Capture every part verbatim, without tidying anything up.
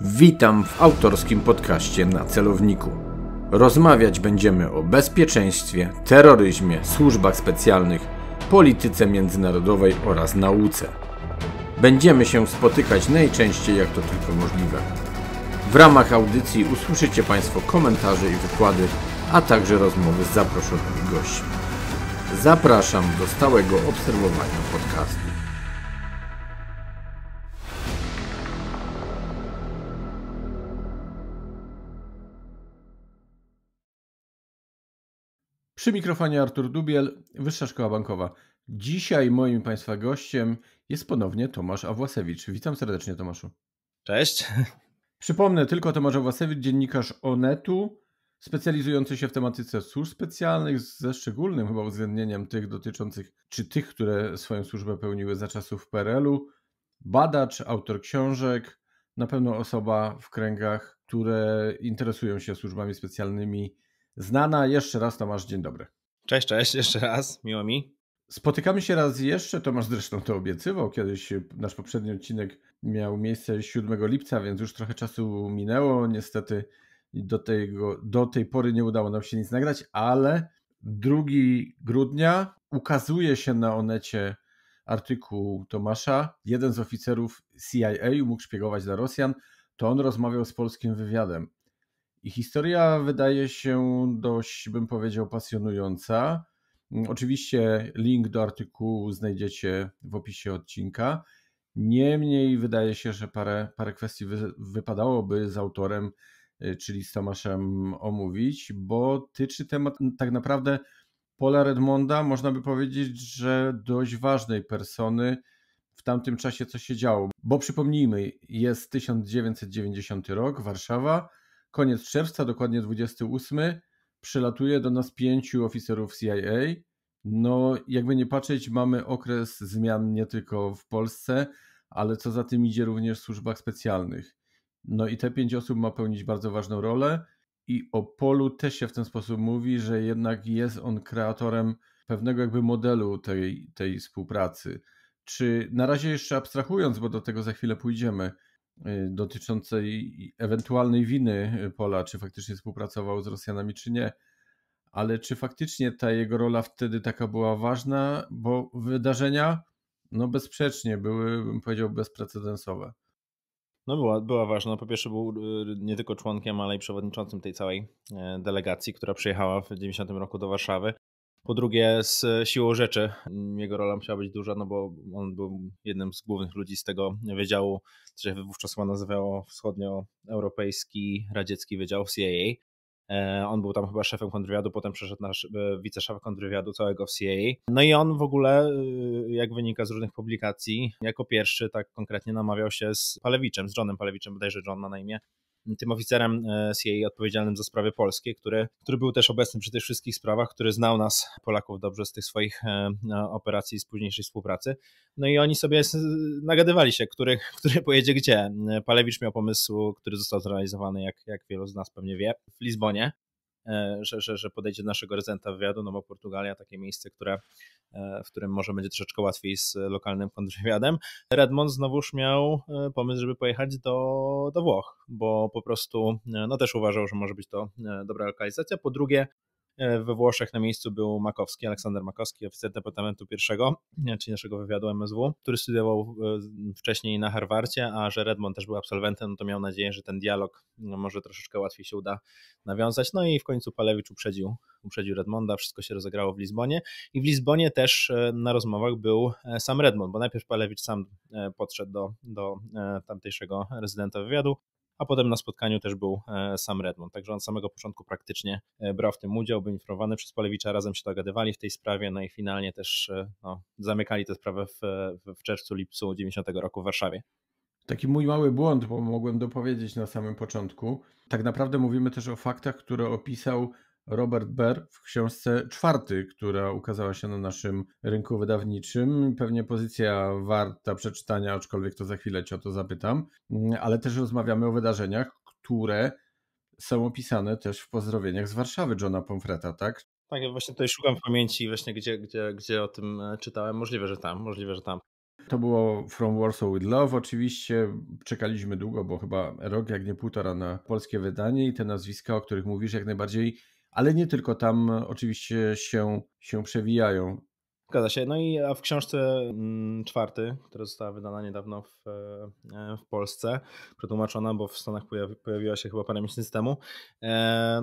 Witam w autorskim podcaście Na celowniku. Rozmawiać będziemy o bezpieczeństwie, terroryzmie, służbach specjalnych, polityce międzynarodowej oraz nauce. Będziemy się spotykać najczęściej jak to tylko możliwe. W ramach audycji usłyszycie Państwo komentarze i wykłady, a także rozmowy z zaproszonymi gośćmi. Zapraszam do stałego obserwowania podcastu. Przy mikrofonie Artur Dubiel, Wyższa Szkoła Bankowa. Dzisiaj moim Państwa gościem jest ponownie Tomasz Awłasewicz. Witam serdecznie, Tomaszu. Cześć. Przypomnę tylko, Tomasz Awłasewicz, dziennikarz Onetu, specjalizujący się w tematyce służb specjalnych, ze szczególnym chyba uwzględnieniem tych dotyczących, czy tych, które swoją służbę pełniły za czasów P R L u. Badacz, autor książek, na pewno osoba w kręgach, które interesują się służbami specjalnymi, znana. Jeszcze raz, Tomasz, dzień dobry. Cześć, cześć, jeszcze raz, miło mi. Spotykamy się raz jeszcze, Tomasz zresztą to obiecywał, kiedyś nasz poprzedni odcinek miał miejsce siódmego lipca, więc już trochę czasu minęło, niestety do, tego, do tej pory nie udało nam się nic nagrać, ale drugiego grudnia ukazuje się na Onecie artykuł Tomasza, jeden z oficerów C I A mógł szpiegować dla Rosjan, to on rozmawiał z polskim wywiadem. I historia wydaje się dość, bym powiedział, pasjonująca. Oczywiście link do artykułu znajdziecie w opisie odcinka. Niemniej wydaje się, że parę, parę kwestii wy, wypadałoby z autorem, czyli z Tomaszem, omówić, bo tyczy temat tak naprawdę Paula Redmonda, można by powiedzieć, że dość ważnej persony w tamtym czasie, co się działo. Bo przypomnijmy, jest tysiąc dziewięćset dziewięćdziesiąty rok, Warszawa, koniec czerwca, dokładnie dwudziesty ósmy, przylatuje do nas pięciu oficerów C I A. No, jakby nie patrzeć, mamy okres zmian nie tylko w Polsce, ale co za tym idzie również w służbach specjalnych. No i te pięć osób ma pełnić bardzo ważną rolę i o Paulu też się w ten sposób mówi, że jednak jest on kreatorem pewnego jakby modelu tej, tej współpracy. Czy na razie jeszcze abstrahując, bo do tego za chwilę pójdziemy, dotyczącej ewentualnej winy Paula, czy faktycznie współpracował z Rosjanami, czy nie. Ale czy faktycznie ta jego rola wtedy taka była ważna, bo wydarzenia no bezsprzecznie były, bym powiedział, bezprecedensowe. No była, była ważna. Po pierwsze był nie tylko członkiem, ale i przewodniczącym tej całej delegacji, która przyjechała w dziewięćdziesiątym roku do Warszawy. Po drugie, z siłą rzeczy jego rola musiała być duża, no bo on był jednym z głównych ludzi z tego wydziału, co się wówczas nazywało Wschodnioeuropejski Radziecki Wydział C I A. On był tam chyba szefem kontrwywiadu, potem przeszedł na wiceszef kontrwywiadu całego C I A. No i on w ogóle, jak wynika z różnych publikacji, jako pierwszy tak konkretnie namawiał się z Palewiczem, z Johnem Palewiczem, bodajże John ma na imię, tym oficerem C I A odpowiedzialnym za sprawy polskie, który, który był też obecny przy tych wszystkich sprawach, który znał nas, Polaków, dobrze z tych swoich operacji z późniejszej współpracy. No i oni sobie nagadywali się, który, który pojedzie gdzie. Palewicz miał pomysł, który został zrealizowany, jak, jak wielu z nas pewnie wie, w Lizbonie, że, że, że podejdzie do naszego rezydenta wywiadu, no bo Portugalia, takie miejsce, które, w którym może będzie troszeczkę łatwiej z lokalnym kontrwywiadem. Redmond znowuż miał pomysł, żeby pojechać do, do Włoch, bo po prostu no też uważał, że może być to dobra lokalizacja. Po drugie, we Włoszech na miejscu był Makowski, Aleksander Makowski, oficer Departamentu Pierwszego, czyli naszego wywiadu M S W, który studiował wcześniej na Harvardzie, a że Redmond też był absolwentem, no to miał nadzieję, że ten dialog może troszeczkę łatwiej się uda nawiązać. No i w końcu Palewicz uprzedził, uprzedził Redmonda, wszystko się rozegrało w Lizbonie i w Lizbonie też na rozmowach był sam Redmond, bo najpierw Palewicz sam podszedł do, do tamtejszego rezydenta wywiadu, a potem na spotkaniu też był sam Redmond. Także on z samego początku praktycznie brał w tym udział, był informowany przez Palewicza, razem się dogadywali w tej sprawie, no i finalnie też no, zamykali tę sprawę w, w czerwcu, lipcu dziewięćdziesiątego roku w Warszawie. Taki mój mały błąd, bo mogłem dopowiedzieć na samym początku. Tak naprawdę mówimy też o faktach, które opisał Robert Baer w książce Czwarty, która ukazała się na naszym rynku wydawniczym. Pewnie pozycja warta przeczytania, aczkolwiek to za chwilę Cię o to zapytam. Ale też rozmawiamy o wydarzeniach, które są opisane też w pozdrowieniach z Warszawy Johna Pomfreta, tak? Tak, ja właśnie tutaj szukam w pamięci, właśnie gdzie, gdzie, gdzie o tym czytałem. Możliwe, że tam, możliwe, że tam. To było From Warsaw with Love. Oczywiście czekaliśmy długo, bo chyba rok, jak nie półtora, na polskie wydanie i te nazwiska, o których mówisz, jak najbardziej, ale nie tylko tam oczywiście się, się przewijają. Zgadza się. No i w książce Czwarty, która została wydana niedawno w, w Polsce, przetłumaczona, bo w Stanach pojawiła się chyba parę miesięcy temu,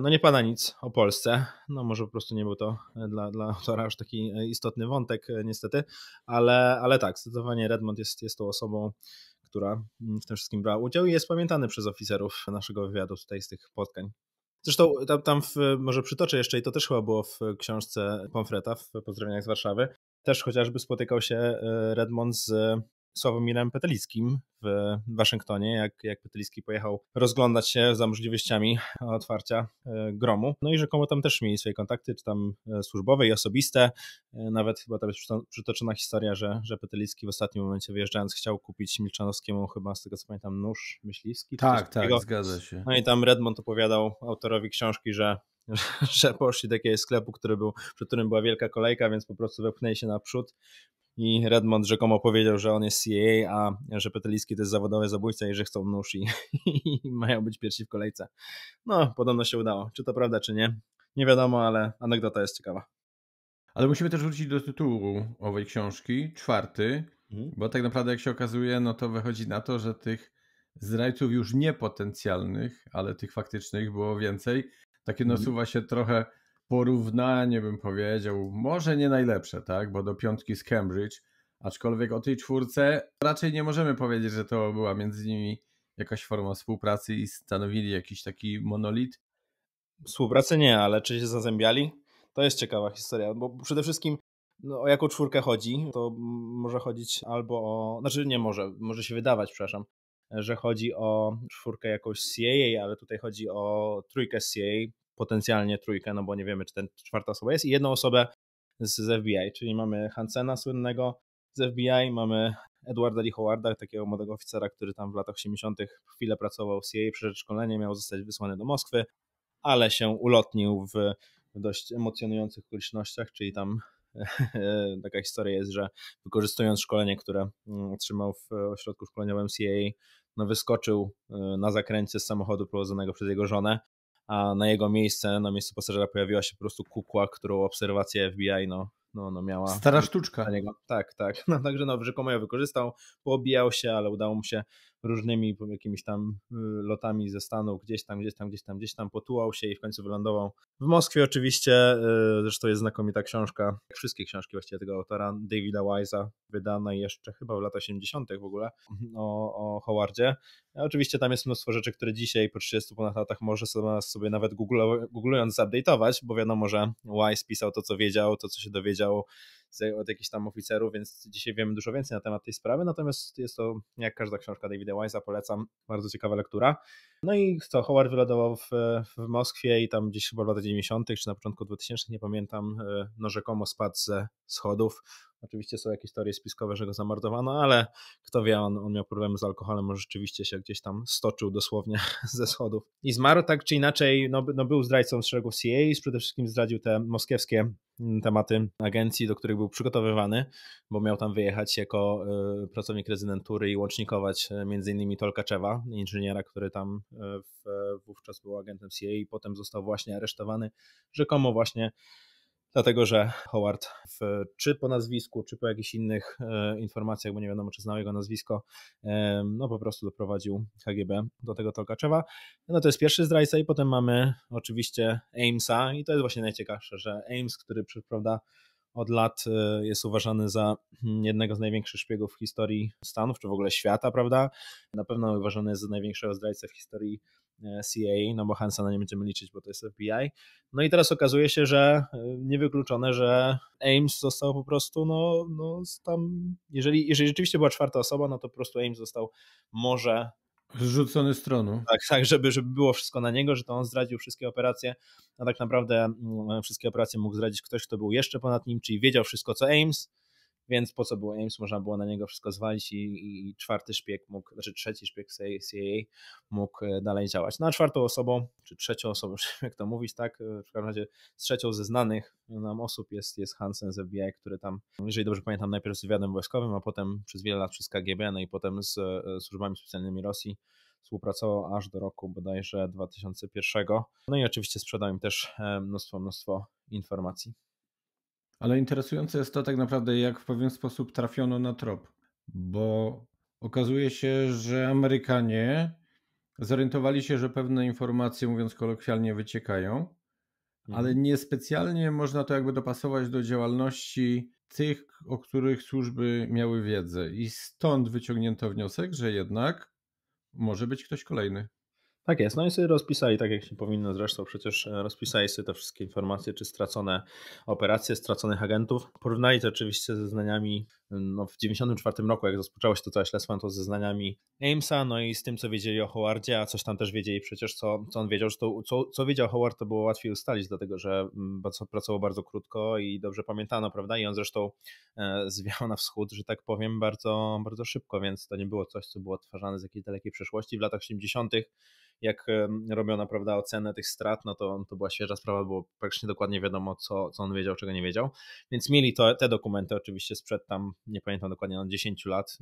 no nie pada nic o Polsce. No może po prostu nie był to dla, dla autora aż taki istotny wątek niestety, ale, ale tak, zdecydowanie Redmond jest, jest tą osobą, która w tym wszystkim brała udział i jest pamiętany przez oficerów naszego wywiadu tutaj z tych spotkań. Zresztą tam, tam w, może przytoczę jeszcze, i to też chyba było w książce Pomfreta w Pozdrowieniach z Warszawy, też chociażby spotykał się Redmond z Sławomirem Petelickim w Waszyngtonie, jak, jak Petelicki pojechał rozglądać się za możliwościami otwarcia gromu. No i rzekomo tam też mieli swoje kontakty, czy tam służbowe i osobiste. Nawet chyba tam jest przytoczona historia, że, że Petelicki w ostatnim momencie wyjeżdżając chciał kupić Milczanowskiemu chyba, z tego co pamiętam, nóż myśliwski. Tak, tak, takiego. Zgadza się. No i tam Redmond opowiadał autorowi książki, że że poszli do jakiegoś sklepu, który był, przed którym była wielka kolejka, więc po prostu wepchnęli się naprzód i Redmond rzekomo powiedział, że on jest C I A, a że Petelicki to jest zawodowy zabójca i że chcą nóż i, i, i mają być pierwsi w kolejce. No, podobno się udało. Czy to prawda, czy nie? Nie wiadomo, ale anegdota jest ciekawa. Ale musimy też wrócić do tytułu owej książki, Czwarty, mhm. bo tak naprawdę jak się okazuje, no to wychodzi na to, że tych zdrajców już nie potencjalnych, ale tych faktycznych było więcej. Takie nasuwa się trochę porównanie, bym powiedział, może nie najlepsze, tak, bo do piątki z Cambridge, aczkolwiek o tej czwórce raczej nie możemy powiedzieć, że to była między nimi jakaś forma współpracy i stanowili jakiś taki monolit. Współpracy nie, ale czy się zazębiali? To jest ciekawa historia, bo przede wszystkim no, o jaką czwórkę chodzi, to może chodzić albo o, znaczy nie może, może się wydawać, przepraszam, że chodzi o czwórkę jakąś C I A, ale tutaj chodzi o trójkę C I A, potencjalnie trójkę, no bo nie wiemy, czy ten czwarta osoba jest, i jedną osobę z, z F B I, czyli mamy Hansena słynnego z F B I, mamy Edwarda Lee Howarda, takiego młodego oficera, który tam w latach osiemdziesiątych chwilę pracował w C I A, przeszedł szkolenie, miał zostać wysłany do Moskwy, ale się ulotnił w, w dość emocjonujących okolicznościach, czyli tam taka historia jest, że wykorzystując szkolenie, które otrzymał w ośrodku szkoleniowym C I A, no wyskoczył na zakręcie z samochodu prowadzonego przez jego żonę, a na jego miejsce, na miejscu pasażera pojawiła się po prostu kukła, którą obserwacja F B I no, no, no miała. Stara sztuczka. Niego. Tak, tak. No, także no, rzekomo ją wykorzystał, poobijał się, ale udało mu się różnymi jakimiś tam lotami ze stanu gdzieś tam, gdzieś tam, gdzieś tam, gdzieś tam potułał się i w końcu wylądował w Moskwie oczywiście. Zresztą jest znakomita książka, wszystkie książki właściwie tego autora, Davida Wise'a, wydana jeszcze chyba w latach osiemdziesiątych w ogóle o, o Howardzie. A oczywiście tam jest mnóstwo rzeczy, które dzisiaj po trzydziestu ponad latach może sobie nawet googlu- googlując zupdate'ować, bo wiadomo, że Wise pisał to, co wiedział, to, co się dowiedział od jakichś tam oficerów, więc dzisiaj wiemy dużo więcej na temat tej sprawy, natomiast jest to jak każda książka Davida Wise'a, polecam, bardzo ciekawa lektura. No i co, Howard wylądował w, w Moskwie i tam gdzieś chyba w latach dziewięćdziesiątych czy na początku dwutysięcznych, nie pamiętam, no rzekomo spadł ze schodów. Oczywiście są jakieś teorie spiskowe, że go zamordowano, ale kto wie, on, on miał problemy z alkoholem, może rzeczywiście się gdzieś tam stoczył dosłownie ze schodów i zmarł. Tak czy inaczej, no, no był zdrajcą z szeregów C I A, przede wszystkim zdradził te moskiewskie tematy agencji, do których był przygotowywany, bo miał tam wyjechać jako y, pracownik rezydentury i łącznikować y, między innymi Tolkaczewa, inżyniera, który tam y, w, wówczas był agentem C I A i potem został właśnie aresztowany, rzekomo właśnie dlatego, że Howard w, czy po nazwisku, czy po jakichś innych e, informacjach, bo nie wiadomo, czy znał jego nazwisko, e, no po prostu doprowadził K G B do tego Tolkaczewa. No to jest pierwszy zdrajca i potem mamy oczywiście Amesa i to jest właśnie najciekawsze, że Ames, który prawda, od lat e, jest uważany za jednego z największych szpiegów w historii Stanów, czy w ogóle świata, prawda? Na pewno uważany jest za największego zdrajcę w historii C I A, no bo Hansena nie będziemy liczyć, bo to jest F B I. No i teraz okazuje się, że niewykluczone, że Ames został po prostu, no, no tam, jeżeli, jeżeli rzeczywiście była czwarta osoba, no to po prostu Ames został może zrzucony z tronu. Tak, tak, żeby, żeby było wszystko na niego, że to on zdradził wszystkie operacje, a tak naprawdę wszystkie operacje mógł zdradzić ktoś, kto był jeszcze ponad nim, czyli wiedział wszystko co Ames, więc po co było Ames, można było na niego wszystko zwalić i, i czwarty szpieg mógł, znaczy trzeci szpieg C I A mógł dalej działać. No a czwartą osobą, czy trzecią osobą, jak to mówić, tak, w każdym razie z trzecią ze znanych nam osób jest, jest Hansen z F B I, który tam, jeżeli dobrze pamiętam, najpierw z wywiadem wojskowym, a potem przez wiele lat przez K G B, no i potem z, z służbami specjalnymi Rosji współpracował aż do roku bodajże dwa tysiące pierwszego. No i oczywiście sprzedał im też mnóstwo, mnóstwo informacji. Ale interesujące jest to tak naprawdę, jak w pewien sposób trafiono na trop, bo okazuje się, że Amerykanie zorientowali się, że pewne informacje, mówiąc kolokwialnie, wyciekają, ale niespecjalnie można to jakby dopasować do działalności tych, o których służby miały wiedzę. I stąd wyciągnięto wniosek, że jednak może być ktoś kolejny. Tak jest, no i sobie rozpisali, tak jak się powinno zresztą, przecież rozpisali sobie te wszystkie informacje, czy stracone operacje, straconych agentów. Porównali to oczywiście ze zeznaniami, no w dziewięćdziesiątym czwartym roku, jak rozpoczęło się to całe śledztwo, to ze zeznaniami Amesa, no i z tym, co wiedzieli o Howardzie, a coś tam też wiedzieli przecież, co, co on wiedział, że to, co, co wiedział Howard, to było łatwiej ustalić, dlatego że pracował bardzo krótko i dobrze pamiętano, prawda, i on zresztą zwiał na wschód, że tak powiem, bardzo, bardzo szybko, więc to nie było coś, co było odtwarzane z jakiejś dalekiej przeszłości. W latach osiemdziesiątych jak robiono, prawda, ocenę tych strat, no to, to była świeża sprawa, było praktycznie dokładnie wiadomo, co, co on wiedział, czego nie wiedział. Więc mieli to, te dokumenty oczywiście sprzed tam, nie pamiętam dokładnie, no dziesięć lat,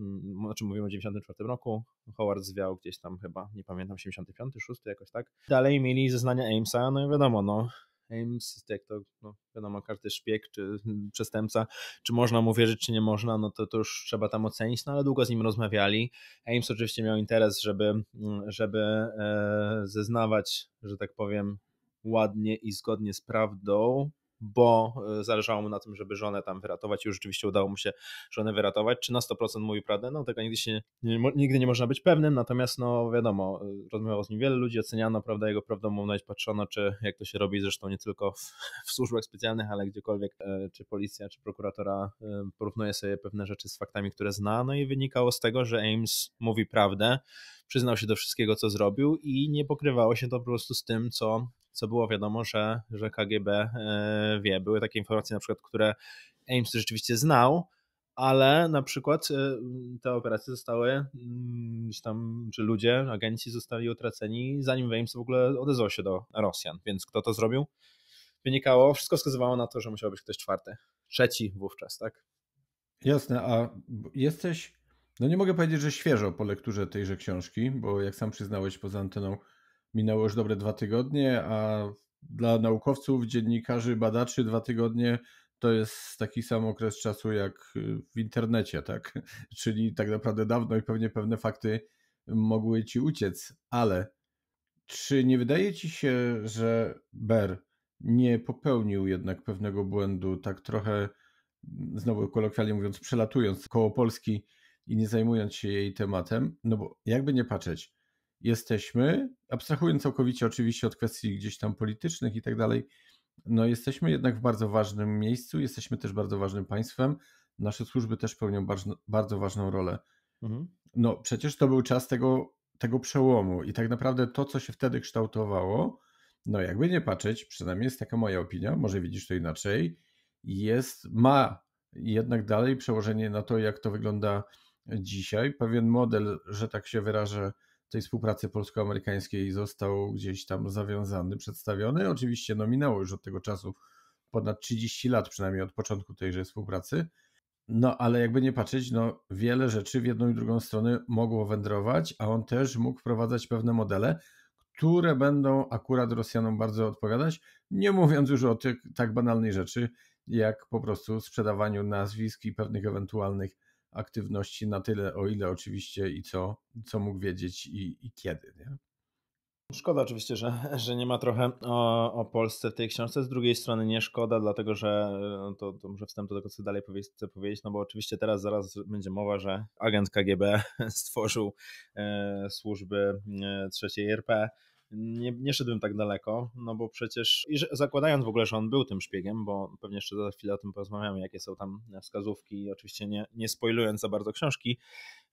o czym mówimy o dziewięćdziesiątym czwartym roku. Howard zwiał gdzieś tam chyba, nie pamiętam, siedemdziesiąty piąty, szósty jakoś tak. Dalej mieli zeznania Amesa, no i wiadomo, no Ames, jak to, no wiadomo, każdy szpieg czy przestępca, czy można mu wierzyć, czy nie można, no to, to już trzeba tam ocenić, no ale długo z nim rozmawiali. Ames oczywiście miał interes, żeby, żeby e, zeznawać, że tak powiem, ładnie i zgodnie z prawdą, bo zależało mu na tym, żeby żonę tam wyratować i już rzeczywiście udało mu się żonę wyratować. Czy na sto procent mówił prawdę? No tego nigdy się nie, nigdy nie można być pewnym, natomiast no wiadomo, rozmawiało z nim wiele ludzi, oceniano, prawda, jego prawdomówność, patrzono, czy jak to się robi, zresztą nie tylko w, w służbach specjalnych, ale gdziekolwiek, czy policja, czy prokuratora porównuje sobie pewne rzeczy z faktami, które zna, no i wynikało z tego, że Ames mówi prawdę, przyznał się do wszystkiego, co zrobił i nie pokrywało się to po prostu z tym, co co było wiadomo, że, że K G B wie. Były takie informacje, na przykład, które Ames rzeczywiście znał, ale na przykład te operacje zostały gdzieś tam, czy ludzie, agenci zostali utraceni, zanim Ames w ogóle odezwał się do Rosjan. Więc kto to zrobił? Wynikało, wszystko wskazywało na to, że musiał być ktoś czwarty, trzeci wówczas, tak? Jasne, a jesteś, no nie mogę powiedzieć, że świeżo po lekturze tejże książki, bo jak sam przyznałeś poza anteną, minęło już dobre dwa tygodnie, a dla naukowców, dziennikarzy, badaczy dwa tygodnie to jest taki sam okres czasu jak w internecie, tak? Czyli tak naprawdę dawno i pewnie pewne fakty mogły ci uciec, ale czy nie wydaje ci się, że Baer nie popełnił jednak pewnego błędu, tak trochę, znowu kolokwialnie mówiąc, przelatując koło Polski i nie zajmując się jej tematem? No bo jakby nie patrzeć, jesteśmy, abstrahując całkowicie oczywiście od kwestii gdzieś tam politycznych i tak dalej, no jesteśmy jednak w bardzo ważnym miejscu, jesteśmy też bardzo ważnym państwem, nasze służby też pełnią bardzo, bardzo ważną rolę. Mhm. No przecież to był czas tego, tego przełomu i tak naprawdę to, co się wtedy kształtowało, no jakby nie patrzeć, przynajmniej jest taka moja opinia, może widzisz to inaczej, jest, ma jednak dalej przełożenie na to, jak to wygląda dzisiaj. Pewien model, że tak się wyrażę, tej współpracy polsko-amerykańskiej został gdzieś tam zawiązany, przedstawiony. Oczywiście no, minęło już od tego czasu ponad trzydzieści lat, przynajmniej od początku tejże współpracy. No ale jakby nie patrzeć, no wiele rzeczy w jedną i drugą stronę mogło wędrować, a on też mógł wprowadzać pewne modele, które będą akurat Rosjanom bardzo odpowiadać, nie mówiąc już o tych tak banalnej rzeczy, jak po prostu sprzedawaniu nazwisk i pewnych ewentualnych aktywności na tyle, o ile oczywiście i co, co mógł wiedzieć i, i kiedy, nie? Szkoda oczywiście, że, że nie ma trochę o, o Polsce w tej książce. Z drugiej strony nie szkoda, dlatego że to, to muszę wstęp do tego, co dalej powie, chcę powiedzieć, no bo oczywiście teraz zaraz będzie mowa, że agent K G B stworzył e, służby trzeciej R P. Nie, nie szedłem tak daleko, no bo przecież, i że, zakładając w ogóle, że on był tym szpiegiem, bo pewnie jeszcze za chwilę o tym porozmawiamy, jakie są tam wskazówki, oczywiście nie, nie spoilując za bardzo książki,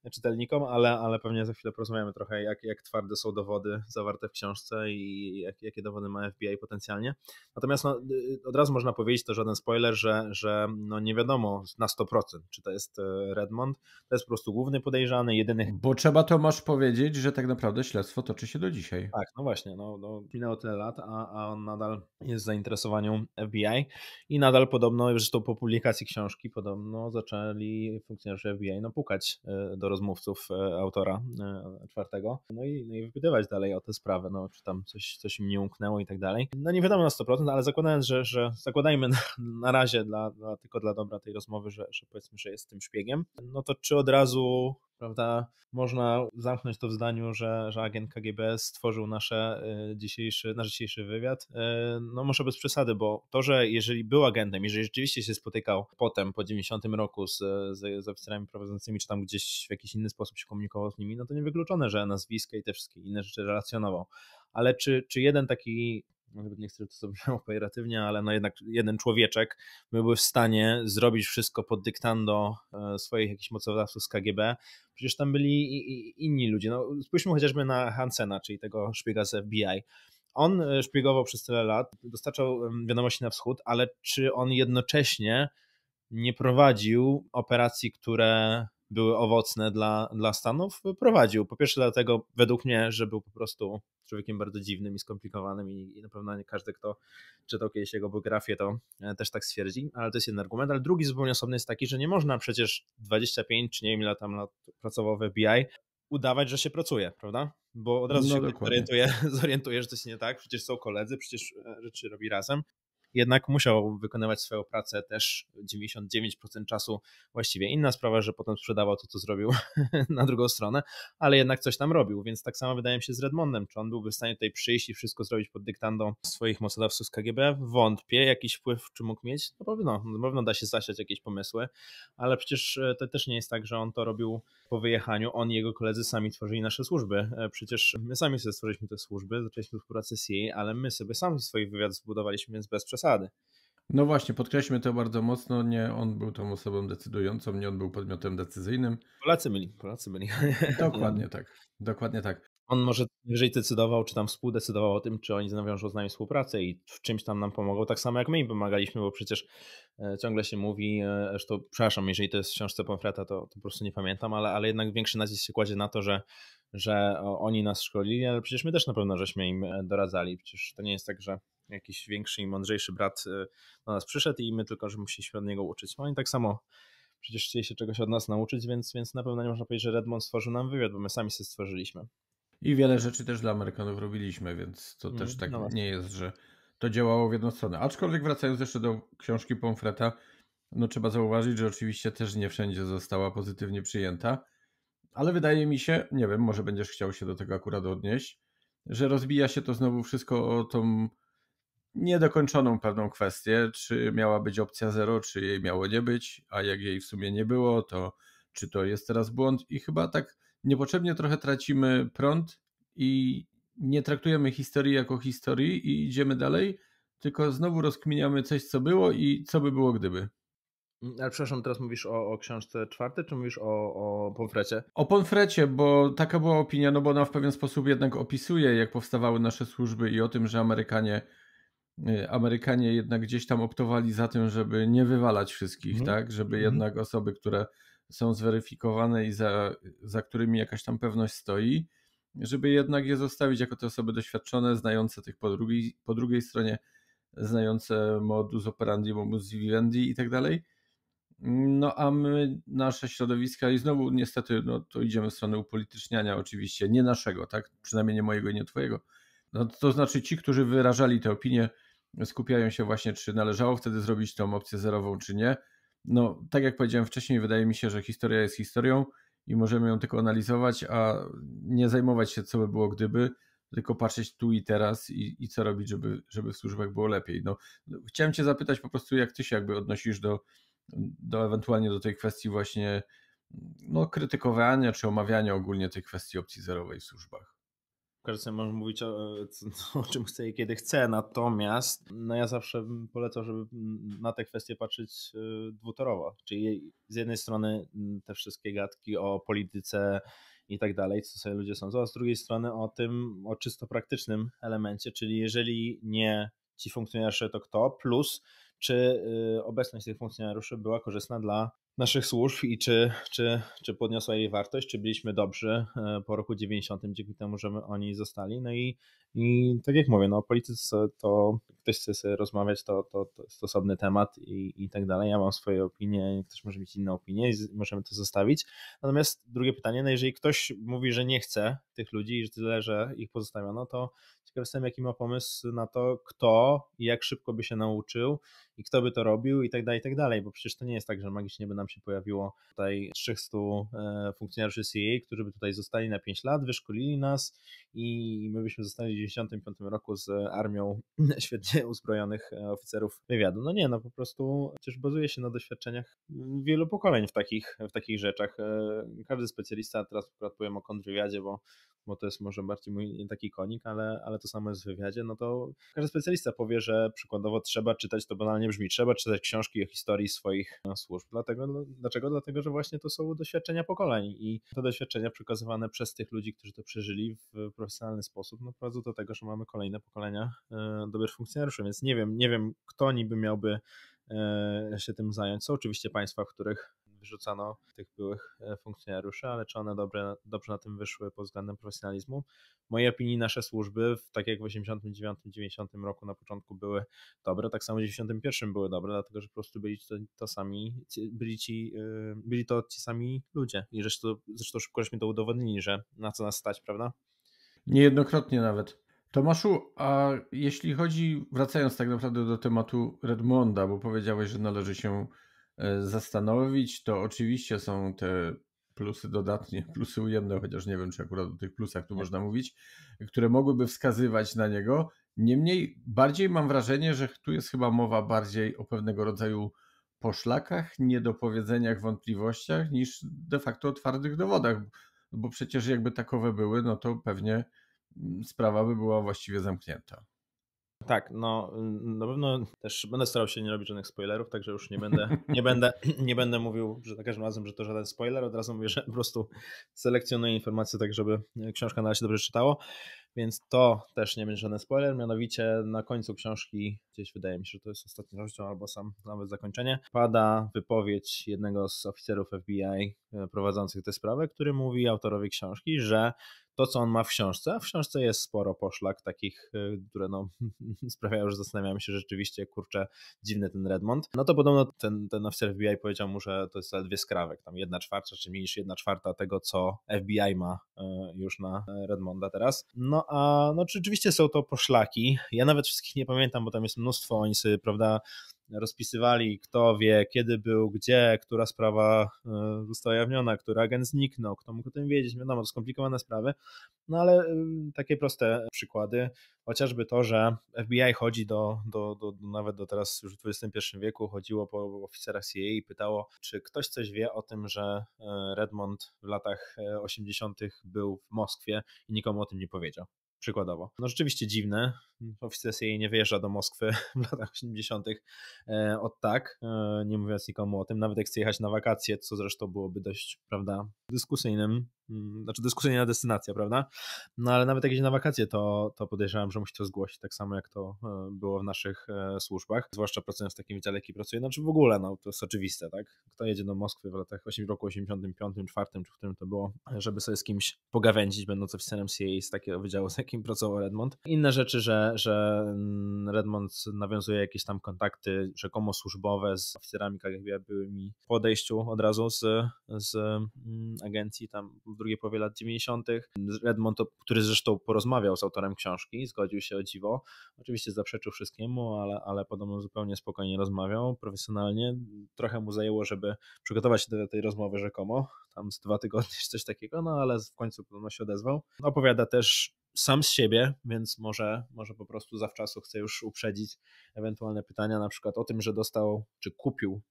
czytelnikom, ale, ale pewnie za chwilę porozmawiamy trochę, jak, jak twarde są dowody zawarte w książce i jak, jakie dowody ma F B I potencjalnie. Natomiast no, od razu można powiedzieć, to żaden spoiler, że, że no nie wiadomo na sto procent, czy to jest Redmond. To jest po prostu główny podejrzany, jedyny... Bo trzeba to masz powiedzieć, że tak naprawdę śledztwo toczy się do dzisiaj. Tak, no właśnie. No, no, minęło tyle lat, a, a on nadal jest zainteresowaniem F B I i nadal podobno, już zresztą po publikacji książki, podobno zaczęli funkcjonariusze F B I no, pukać do rozmówców autora Czwartego. No i, no i wypytywać dalej o tę sprawę, no, czy tam coś, coś im nie umknęło i tak dalej. No nie wiadomo na sto procent, ale zakładając, że, że zakładajmy na, na razie dla, dla, tylko dla dobra tej rozmowy, że, że powiedzmy, że jest tym szpiegiem, no to czy od razu, prawda, można zamknąć to w zdaniu, że, że agent K G B stworzył nasze dzisiejszy, nasz dzisiejszy wywiad. No może bez przesady, bo to, że jeżeli był agentem, jeżeli rzeczywiście się spotykał potem, po dziewięćdziesiątym roku z, z, z oficerami prowadzącymi, czy tam gdzieś w jakiś inny sposób się komunikował z nimi, no to niewykluczone, że nazwiska i te wszystkie inne rzeczy relacjonował. Ale czy, czy jeden taki, nie chcę, żeby to sobie miało pejoratywnie, ale no jednak jeden człowieczek byłby w stanie zrobić wszystko pod dyktando swoich jakichś mocodawców z K G B. Przecież tam byli i, i, inni ludzie. No, spójrzmy chociażby na Hansena, czyli tego szpiega z F B I. On szpiegował przez tyle lat, dostarczał wiadomości na wschód, ale czy on jednocześnie nie prowadził operacji, które były owocne dla, dla Stanów? Prowadził. Po pierwsze dlatego, według mnie, że był po prostu człowiekiem bardzo dziwnym i skomplikowanym i, i na pewno nie każdy, kto czytał kiedyś jego biografię, to też tak stwierdzi, ale to jest jeden argument, ale drugi zupełnie osobny jest taki, że nie można przecież dwadzieścia pięć, czy nie wiem ile tam lat pracował w F B I, udawać, że się pracuje, prawda? Bo od razu no się orientuje, zorientuje, że to jest nie tak, przecież są koledzy, przecież rzeczy robi razem. Jednak musiał wykonywać swoją pracę też dziewięćdziesiąt dziewięć procent czasu właściwie. Inna sprawa, że potem sprzedawał to, co zrobił na drugą stronę, ale jednak coś tam robił, więc tak samo wydaje mi się z Redmondem. Czy on byłby w stanie tutaj przyjść i wszystko zrobić pod dyktando swoich mocodawców z K G B? Wątpię. Jakiś wpływ czy mógł mieć? Na pewno, na pewno da się zasiać jakieś pomysły, ale przecież to też nie jest tak, że on to robił po wyjechaniu. On i jego koledzy sami tworzyli nasze służby. Przecież my sami sobie stworzyliśmy te służby, zaczęliśmy współpracę z C I A, ale my sobie sami swoich wywiad zbudowaliśmy, więc bez przesady. No właśnie, podkreślmy to bardzo mocno, nie on był tą osobą decydującą, nie on był podmiotem decyzyjnym. Polacy myli, Polacy myli. Dokładnie tak, dokładnie tak. On może wyżej decydował, czy tam współdecydował o tym, czy oni nawiążą z nami współpracę i w czymś tam nam pomogą, tak samo jak my im pomagaliśmy, bo przecież ciągle się mówi, zresztą, przepraszam, jeżeli to jest w książce Pomfreta, to, to po prostu nie pamiętam, ale, ale jednak większy nacisk się kładzie na to, że że oni nas szkolili, ale przecież my też na pewno żeśmy im doradzali. Przecież to nie jest tak, że jakiś większy i mądrzejszy brat do nas przyszedł i my tylko, że musieliśmy od niego uczyć. Oni tak samo przecież chcieli się czegoś od nas nauczyć, więc, więc na pewno nie można powiedzieć, że Redmond stworzył nam wywiad, bo my sami się stworzyliśmy. I wiele rzeczy też dla Amerykanów robiliśmy, więc to mm, też tak no nie jest, że to działało w jedną stronę. Aczkolwiek wracając jeszcze do książki Pomfreta, no trzeba zauważyć, że oczywiście też nie wszędzie została pozytywnie przyjęta. Ale wydaje mi się, nie wiem, może będziesz chciał się do tego akurat odnieść, że rozbija się to znowu wszystko o tą niedokończoną pewną kwestię, czy miała być opcja zero, czy jej miało nie być, a jak jej w sumie nie było, to czy to jest teraz błąd i chyba tak niepotrzebnie trochę tracimy prąd i nie traktujemy historii jako historii i idziemy dalej, tylko znowu rozkminiamy coś, co było i co by było gdyby. Ale przepraszam, teraz mówisz o, o książce Czwarty, czy mówisz o, o Pomfrecie? O Pomfrecie, bo taka była opinia, no bo ona w pewien sposób jednak opisuje, jak powstawały nasze służby i o tym, że Amerykanie Amerykanie jednak gdzieś tam optowali za tym, żeby nie wywalać wszystkich, mm. tak? Żeby mm. jednak osoby, które są zweryfikowane i za, za którymi jakaś tam pewność stoi, żeby jednak je zostawić jako te osoby doświadczone, znające tych po drugiej, po drugiej stronie, znające modus operandi, modus vivendi i tak dalej. No a my, nasze środowiska i znowu niestety, no to idziemy w stronę upolityczniania oczywiście, nie naszego, tak? Przynajmniej nie mojego i nie twojego. No to znaczy ci, którzy wyrażali te opinie, skupiają się właśnie, czy należało wtedy zrobić tą opcję zerową, czy nie. No tak jak powiedziałem wcześniej, wydaje mi się, że historia jest historią i możemy ją tylko analizować, a nie zajmować się, co by było gdyby, tylko patrzeć tu i teraz i, i co robić, żeby, żeby w służbach było lepiej. No chciałem cię zapytać po prostu, jak ty się jakby odnosisz do do ewentualnie do tej kwestii właśnie no, krytykowania czy omawiania ogólnie tej kwestii opcji zerowej w służbach. każdy sobie może mówić o, o czym chce i kiedy chce, natomiast no ja zawsze polecam, żeby na te kwestie patrzeć dwutorowo, czyli z jednej strony te wszystkie gadki o polityce i tak dalej, co sobie ludzie sądzą, a z drugiej strony o tym, o czysto praktycznym elemencie, czyli jeżeli nie ci funkcjonariusze, to kto, plus czy obecność tych funkcjonariuszy była korzystna dla naszych służb i czy, czy, czy podniosła jej wartość, czy byliśmy dobrzy po roku dziewięćdziesiątym, dzięki temu, że my oni zostali. No i, i tak jak mówię, no o polityce to ktoś chce sobie rozmawiać, to, to, to jest osobny temat i, i tak dalej. Ja mam swoje opinie, ktoś może mieć inne opinie i możemy to zostawić. Natomiast drugie pytanie, no jeżeli ktoś mówi, że nie chce tych ludzi i że tyle, że ich pozostawiono, to ciekaw jestem, jaki ma pomysł na to, kto i jak szybko by się nauczył i kto by to robił i tak dalej, i tak dalej, bo przecież to nie jest tak, że magicznie by nam się pojawiło tutaj trzysta funkcjonariuszy C I A, którzy by tutaj zostali na pięć lat, wyszkolili nas i my byśmy zostali w dziewięćdziesiątym piątym roku z armią świetnie uzbrojonych oficerów wywiadu. No nie, no po prostu przecież bazuje się na doświadczeniach wielu pokoleń w takich, w takich rzeczach. Każdy specjalista, teraz akurat powiem o kontrwywiadzie, bo bo to jest może bardziej mój taki konik, ale, ale to samo jest w wywiadzie, no to każdy specjalista powie, że przykładowo trzeba czytać, to banalnie brzmi, trzeba czytać książki o historii swoich służb. Dlatego, dlaczego? Dlatego, że właśnie to są doświadczenia pokoleń i te doświadczenia przekazywane przez tych ludzi, którzy to przeżyli w profesjonalny sposób, no prowadzą do tego, że mamy kolejne pokolenia dobrych funkcjonariuszy, więc nie wiem, nie wiem, kto niby miałby się tym zająć. Są oczywiście państwa, w których wyrzucano tych byłych funkcjonariuszy, ale czy one dobre, dobrze na tym wyszły pod względem profesjonalizmu? W mojej opinii nasze służby, tak jak w osiemdziesiątym dziewiątym dziewięćdziesiątym roku na początku były dobre, tak samo w dziewięćdziesiątym pierwszym były dobre, dlatego że po prostu byli to, to sami, byli, ci, byli to ci sami ludzie i zresztą, zresztą szybko żeśmy to udowodnili, że na co nas stać, prawda? Niejednokrotnie nawet. Tomaszu, a jeśli chodzi, wracając tak naprawdę do tematu Redmonda, bo powiedziałeś, że należy się zastanowić, to oczywiście są te plusy dodatnie, plusy ujemne, chociaż nie wiem, czy akurat o tych plusach tu można mówić, które mogłyby wskazywać na niego. Niemniej bardziej mam wrażenie, że tu jest chyba mowa bardziej o pewnego rodzaju poszlakach, niedopowiedzeniach, wątpliwościach niż de facto o twardych dowodach, bo przecież jakby takowe były, no to pewnie sprawa by była właściwie zamknięta. Tak, no na pewno też będę starał się nie robić żadnych spoilerów, także już nie będę, nie będę, nie będę mówił, że za każdym razem, że to żaden spoiler, od razu mówię, że po prostu selekcjonuję informacje tak, żeby książka nadal się dobrze czytało, więc to też nie będzie żaden spoiler, mianowicie na końcu książki, gdzieś wydaje mi się, że to jest ostatnią rozdział albo sam nawet zakończenie, pada wypowiedź jednego z oficerów F B I prowadzących tę sprawę, który mówi autorowi książki, że to, co on ma w książce, a w książce jest sporo poszlak takich, które no, sprawiają, że zastanawiamy się rzeczywiście, kurczę, dziwny ten Redmond. No to podobno ten, ten oficer F B I powiedział mu, że to jest zaledwie skrawek, tam jedna czwarta, czy mniej niż jedna czwarta tego, co F B I ma już na Redmonda teraz. No a no, rzeczywiście są to poszlaki. Ja nawet wszystkich nie pamiętam, bo tam jest mnóstwo, oni sobie, prawda, rozpisywali, kto wie, kiedy był, gdzie, która sprawa została ujawniona, który agent zniknął, kto mógł o tym wiedzieć, wiadomo, to skomplikowane sprawy, no ale takie proste przykłady, chociażby to, że F B I chodzi do, do, do, do nawet do teraz już w dwudziestym pierwszym wieku, chodziło po oficerach C I A i pytało, czy ktoś coś wie o tym, że Redmond w latach osiemdziesiątych był w Moskwie i nikomu o tym nie powiedział. Przykładowo. No rzeczywiście dziwne. Oficer C I A nie wyjeżdża do Moskwy w latach osiemdziesiątych od tak, nie mówiąc nikomu o tym. Nawet jak chce jechać na wakacje, co zresztą byłoby dość, prawda, dyskusyjnym, znaczy dyskusyjna destynacja, prawda? No ale nawet jak jedzie na wakacje, to, to podejrzewam, że musi to zgłosić, tak samo jak to było w naszych służbach, zwłaszcza pracując w takim wydziale, jaki pracuje, znaczy w ogóle, no to jest oczywiste, tak? Kto jedzie do Moskwy w latach roku osiemdziesiątym piątym, czwartym, czy w którym to było, żeby sobie z kimś pogawędzić, będąc oficerem C I A z takiego wydziału, z jakim pracował Redmond. Inne rzeczy, że, że Redmond nawiązuje jakieś tam kontakty rzekomo służbowe z oficerami K G B byłymi po odejściu od razu z, z agencji tam w drugiej połowie lat dziewięćdziesiątych. Redmond, który zresztą porozmawiał z autorem książki, zgodził się, o dziwo. Oczywiście zaprzeczył wszystkiemu, ale, ale podobno zupełnie spokojnie rozmawiał, profesjonalnie. Trochę mu zajęło, żeby przygotować się do tej rozmowy rzekomo, tam z dwa tygodnie czy coś takiego, no ale w końcu podobno się odezwał. Opowiada też sam z siebie, więc może, może po prostu zawczasu chce już uprzedzić ewentualne pytania, na przykład o tym, że dostał, czy kupił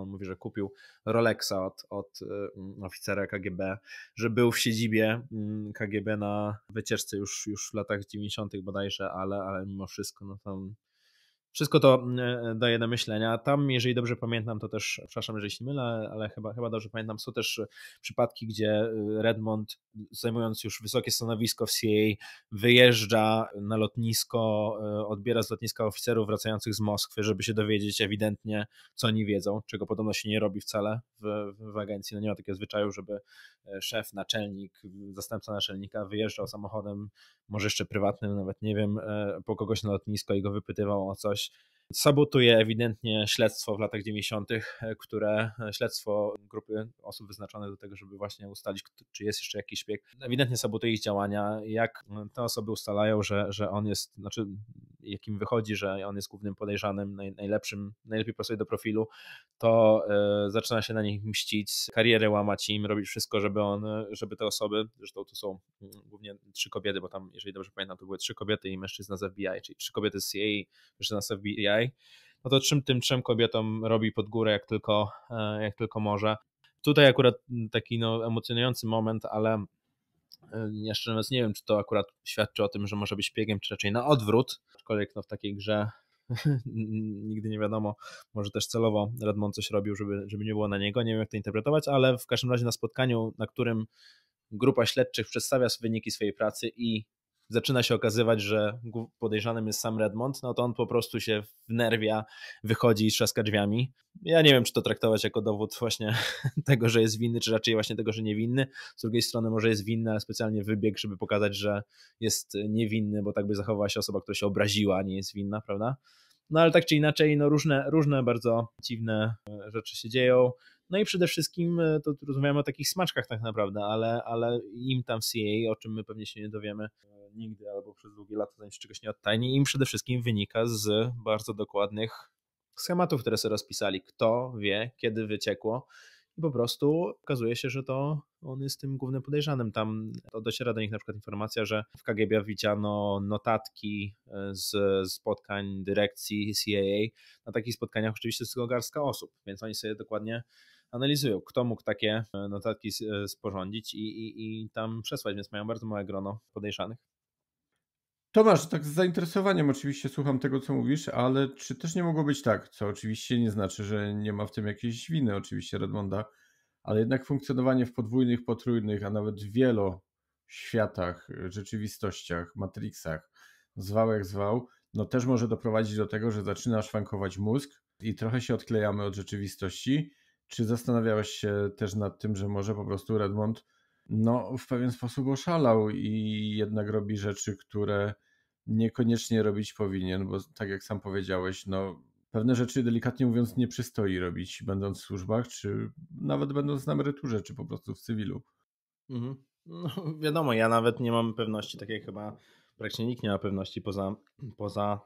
On mówi, że kupił Rolexa od, od oficera K G B, że był w siedzibie K G B na wycieczce już, już w latach dziewięćdziesiątych bodajże, ale, ale mimo wszystko no tam wszystko to daje do myślenia. Tam, jeżeli dobrze pamiętam, to też, przepraszam, jeżeli się mylę, ale chyba, chyba dobrze pamiętam, są też przypadki, gdzie Redmond, zajmując już wysokie stanowisko w C I A, wyjeżdża na lotnisko, odbiera z lotniska oficerów wracających z Moskwy, żeby się dowiedzieć ewidentnie, co oni wiedzą, czego podobno się nie robi wcale w, w agencji. No nie ma takiego zwyczaju, żeby szef, naczelnik, zastępca naczelnika wyjeżdżał samochodem, może jeszcze prywatnym, nawet nie wiem, po kogoś na lotnisko i go wypytywał o coś. Sabotuje ewidentnie śledztwo w latach dziewięćdziesiątych, które śledztwo grupy osób wyznaczonych do tego, żeby właśnie ustalić, czy jest jeszcze jakiś szpieg. Ewidentnie sabotuje ich działania. Jak te osoby ustalają, że, że on jest, znaczy jakim wychodzi, że on jest głównym podejrzanym, naj, najlepszym, najlepiej pasuje do profilu, to y, zaczyna się na nich mścić, karierę łamać im, robić wszystko, żeby on, żeby te osoby, zresztą tu są głównie trzy kobiety, bo tam, jeżeli dobrze pamiętam, to były trzy kobiety i mężczyzna z F B I, czyli trzy kobiety z C I A, mężczyzna z F B I, no to czym tym trzem kobietom robi pod górę, jak tylko, jak tylko może. Tutaj akurat taki no, emocjonujący moment, ale ja szczerze mówiąc nie wiem, czy to akurat świadczy o tym, że może być szpiegiem, czy raczej na odwrót, aczkolwiek no, w takiej grze nigdy nie wiadomo, może też celowo Redmond coś robił, żeby, żeby nie było na niego, nie wiem jak to interpretować, ale w każdym razie na spotkaniu, na którym grupa śledczych przedstawia wyniki swojej pracy i zaczyna się okazywać, że podejrzanym jest sam Redmond, no to on po prostu się wnerwia, wychodzi i trzaska drzwiami. Ja nie wiem, czy to traktować jako dowód właśnie tego, że jest winny, czy raczej właśnie tego, że niewinny. Z drugiej strony może jest winny, ale specjalnie wybiegł, żeby pokazać, że jest niewinny, bo tak by zachowała się osoba, która się obraziła, a nie jest winna, prawda? No ale tak czy inaczej, no różne, różne bardzo dziwne rzeczy się dzieją. No i przede wszystkim to rozmawiamy o takich smaczkach tak naprawdę, ale, ale im tam w C I A, o czym my pewnie się nie dowiemy nigdy albo przez długie lata, zanim się czegoś nie odtajni, im przede wszystkim wynika z bardzo dokładnych schematów, które sobie rozpisali. Kto wie, kiedy wyciekło i po prostu okazuje się, że to on jest tym głównym podejrzanym. Tam to dociera do nich na przykład informacja, że w K G B widziano notatki z spotkań dyrekcji C I A. Na takich spotkaniach oczywiście jest tylko garstka osób, więc oni sobie dokładnie analizują, kto mógł takie notatki sporządzić i, i, i tam przesłać, więc mają bardzo małe grono podejrzanych. Tomasz, tak z zainteresowaniem oczywiście słucham tego, co mówisz, ale czy też nie mogło być tak, co oczywiście nie znaczy, że nie ma w tym jakiejś winy oczywiście Redmonda, ale jednak funkcjonowanie w podwójnych, potrójnych, a nawet wieloświatach, rzeczywistościach, matrixach, zwał jak zwał, no też może doprowadzić do tego, że zaczyna szwankować mózg i trochę się odklejamy od rzeczywistości. Czy zastanawiałeś się też nad tym, że może po prostu Redmond no, w pewien sposób oszalał i jednak robi rzeczy, które niekoniecznie robić powinien, bo tak jak sam powiedziałeś, no, pewne rzeczy delikatnie mówiąc nie przystoi robić, będąc w służbach, czy nawet będąc na emeryturze, czy po prostu w cywilu. Mhm. No, wiadomo, ja nawet nie mam pewności, takiej chyba praktycznie nikt nie ma pewności poza, poza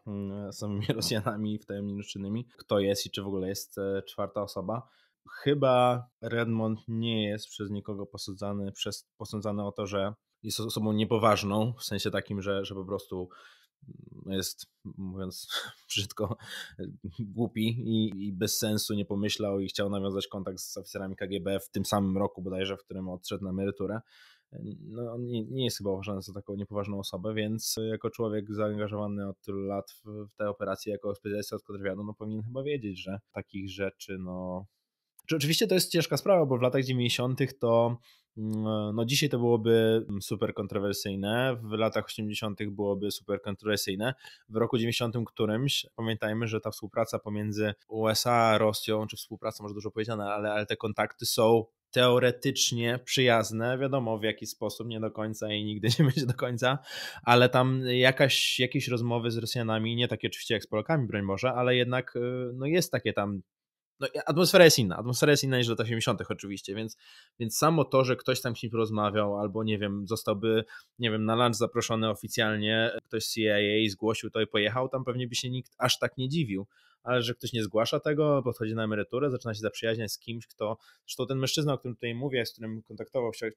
samymi Rosjanami wtajemniczonymi, kto jest i czy w ogóle jest czwarta osoba. Chyba Redmond nie jest przez nikogo posądzany, przez, posądzany o to, że jest osobą niepoważną, w sensie takim, że, że po prostu jest, mówiąc brzydko, głupi i, i bez sensu nie pomyślał i chciał nawiązać kontakt z oficerami K G B w tym samym roku bodajże, w którym odszedł na emeryturę. No, on nie, nie jest chyba uważany za taką niepoważną osobę, więc jako człowiek zaangażowany od tylu lat w, w te operacje, jako specjalista od kontrwywiadu, no powinien chyba wiedzieć, że takich rzeczy, no... Oczywiście to jest ciężka sprawa, bo w latach dziewięćdziesiątych to, no dzisiaj to byłoby super kontrowersyjne, w latach osiemdziesiątych byłoby super kontrowersyjne, w roku dziewięćdziesiątym którymś, pamiętajmy, że ta współpraca pomiędzy U S A a Rosją, czy współpraca może dużo powiedziane, ale, ale te kontakty są teoretycznie przyjazne, wiadomo w jaki sposób, nie do końca i nigdy nie będzie do końca, ale tam jakaś, jakieś rozmowy z Rosjanami, nie takie oczywiście jak z Polakami, broń Boże, ale jednak no jest takie tam. No, atmosfera jest inna, atmosfera jest inna niż w latach osiemdziesiątych oczywiście, więc, więc samo to, że ktoś tam z kimś rozmawiał albo nie wiem, zostałby, nie wiem, na lunch zaproszony oficjalnie, ktoś z C I A zgłosił to i pojechał, tam pewnie by się nikt aż tak nie dziwił, ale że ktoś nie zgłasza tego, podchodzi na emeryturę, zaczyna się zaprzyjaźniać z kimś, kto, zresztą ten mężczyzna, o którym tutaj mówię, z którym kontaktował się,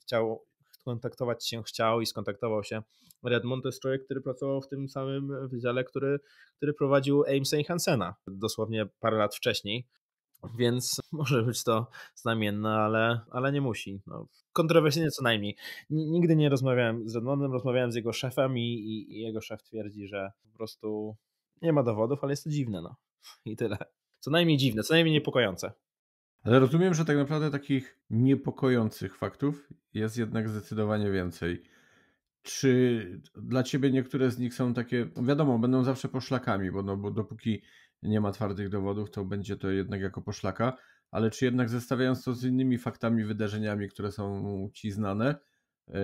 chciał, kontaktować się chciał i skontaktował się Redmond, to jest człowiek, który pracował w tym samym wydziale, który, który prowadził Amesa i Hansena dosłownie parę lat wcześniej. Więc może być to znamienne, ale, ale nie musi. No, kontrowersyjnie co najmniej. N- nigdy nie rozmawiałem z Redmondem, rozmawiałem z jego szefem i, i, i jego szef twierdzi, że po prostu nie ma dowodów, ale jest to dziwne. No. I tyle. Co najmniej dziwne, co najmniej niepokojące. Ale rozumiem, że tak naprawdę takich niepokojących faktów jest jednak zdecydowanie więcej. Czy dla ciebie niektóre z nich są takie, wiadomo, będą zawsze poszlakami, bo, no, bo dopóki nie ma twardych dowodów, to będzie to jednak jako poszlaka, ale czy jednak zestawiając to z innymi faktami, wydarzeniami, które są ci znane,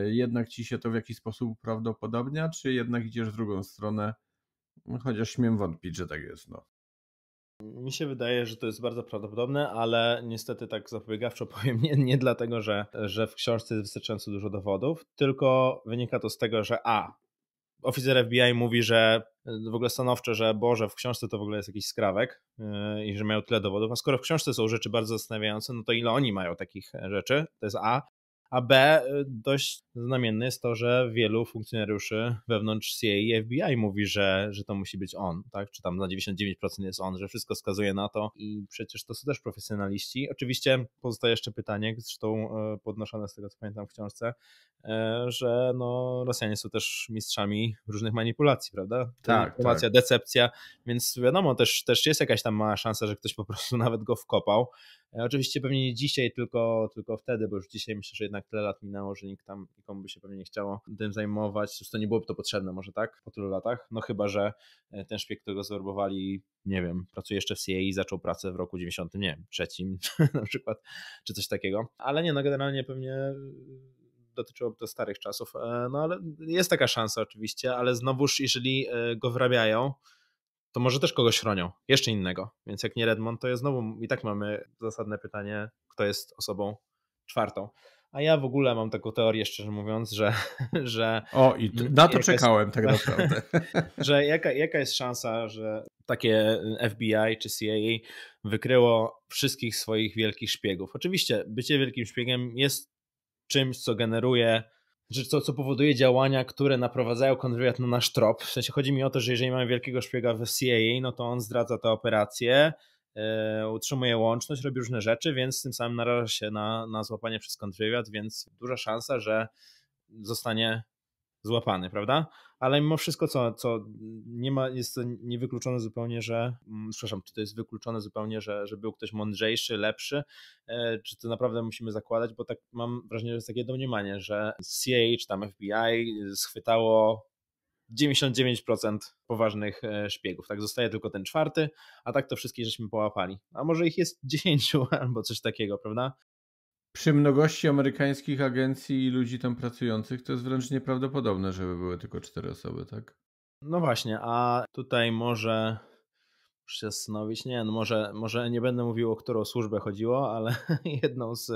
jednak ci się to w jakiś sposób uprawdopodobnia, czy jednak idziesz w drugą stronę, no, chociaż śmiem wątpić, że tak jest, no. Mi się wydaje, że to jest bardzo prawdopodobne, ale niestety tak zapobiegawczo powiem, nie, nie dlatego, że, że w książce jest wystarczająco dużo dowodów, tylko wynika to z tego, że a, oficer F B I mówi, że w ogóle stanowczo, że Boże, w książce to w ogóle jest jakiś skrawek yy, i że mają tyle dowodów, a skoro w książce są rzeczy bardzo zastanawiające, no to ile oni mają takich rzeczy, to jest a, a b, dość znamienne jest to, że wielu funkcjonariuszy wewnątrz C I A i F B I mówi, że, że to musi być on, tak? Czy tam na dziewięćdziesiąt dziewięć procent jest on, że wszystko wskazuje na to i przecież to są też profesjonaliści. Oczywiście pozostaje jeszcze pytanie, zresztą podnoszone z tego, co pamiętam w książce, że no Rosjanie są też mistrzami różnych manipulacji, prawda? Tak, manipulacja, tak. Decepcja, więc wiadomo, też, też jest jakaś tam mała szansa, że ktoś po prostu nawet go wkopał. Oczywiście pewnie nie dzisiaj, tylko, tylko wtedy, bo już dzisiaj myślę, że jednak tyle lat minęło, że nikt tam, nikomu by się pewnie nie chciało tym zajmować. Zresztą nie byłoby to potrzebne może, tak? Po tylu latach. No chyba, że ten szpieg, którego zwerbowali, nie wiem, pracuje jeszcze w C I A i zaczął pracę w roku dziewięćdziesiątym, nie wiem, trzecim na przykład, czy coś takiego. Ale nie, no generalnie pewnie dotyczyłoby to starych czasów. No ale jest taka szansa oczywiście, ale znowuż jeżeli go wyrabiają, to może też kogoś chronią, jeszcze innego. Więc jak nie Redmond, to ja znowu i tak mamy zasadne pytanie, kto jest osobą czwartą. A ja w ogóle mam taką teorię, szczerze mówiąc, że... że o, i t- na to czekałem jest, tak naprawdę. Że jaka, jaka jest szansa, że takie F B I czy C I A wykryło wszystkich swoich wielkich szpiegów. Oczywiście bycie wielkim szpiegiem jest czymś, co generuje... Co, co powoduje działania, które naprowadzają kontrwywiad na nasz trop. W sensie chodzi mi o to, że jeżeli mamy wielkiego szpiega w C I A, no to on zdradza te operacje, yy, utrzymuje łączność, robi różne rzeczy, więc tym samym naraża się na, na złapanie przez kontrwywiad, więc duża szansa, że zostanie złapany, prawda? Ale mimo wszystko, co, co nie ma, jest to niewykluczone zupełnie, że, mm, przepraszam, czy to jest wykluczone zupełnie, że, że był ktoś mądrzejszy, lepszy, e, czy to naprawdę musimy zakładać, bo tak mam wrażenie, że jest takie domniemanie, że C I A czy tam F B I schwytało dziewięćdziesiąt dziewięć procent poważnych szpiegów, tak zostaje tylko ten czwarty, a tak to wszystkie żeśmy połapali, a może ich jest dziesięciu albo coś takiego, prawda? Przy mnogości amerykańskich agencji i ludzi tam pracujących to jest wręcz nieprawdopodobne, żeby były tylko cztery osoby, tak? No właśnie, a tutaj może muszę się zastanowić, nie, no może, może nie będę mówił, o którą służbę chodziło, ale jedną z,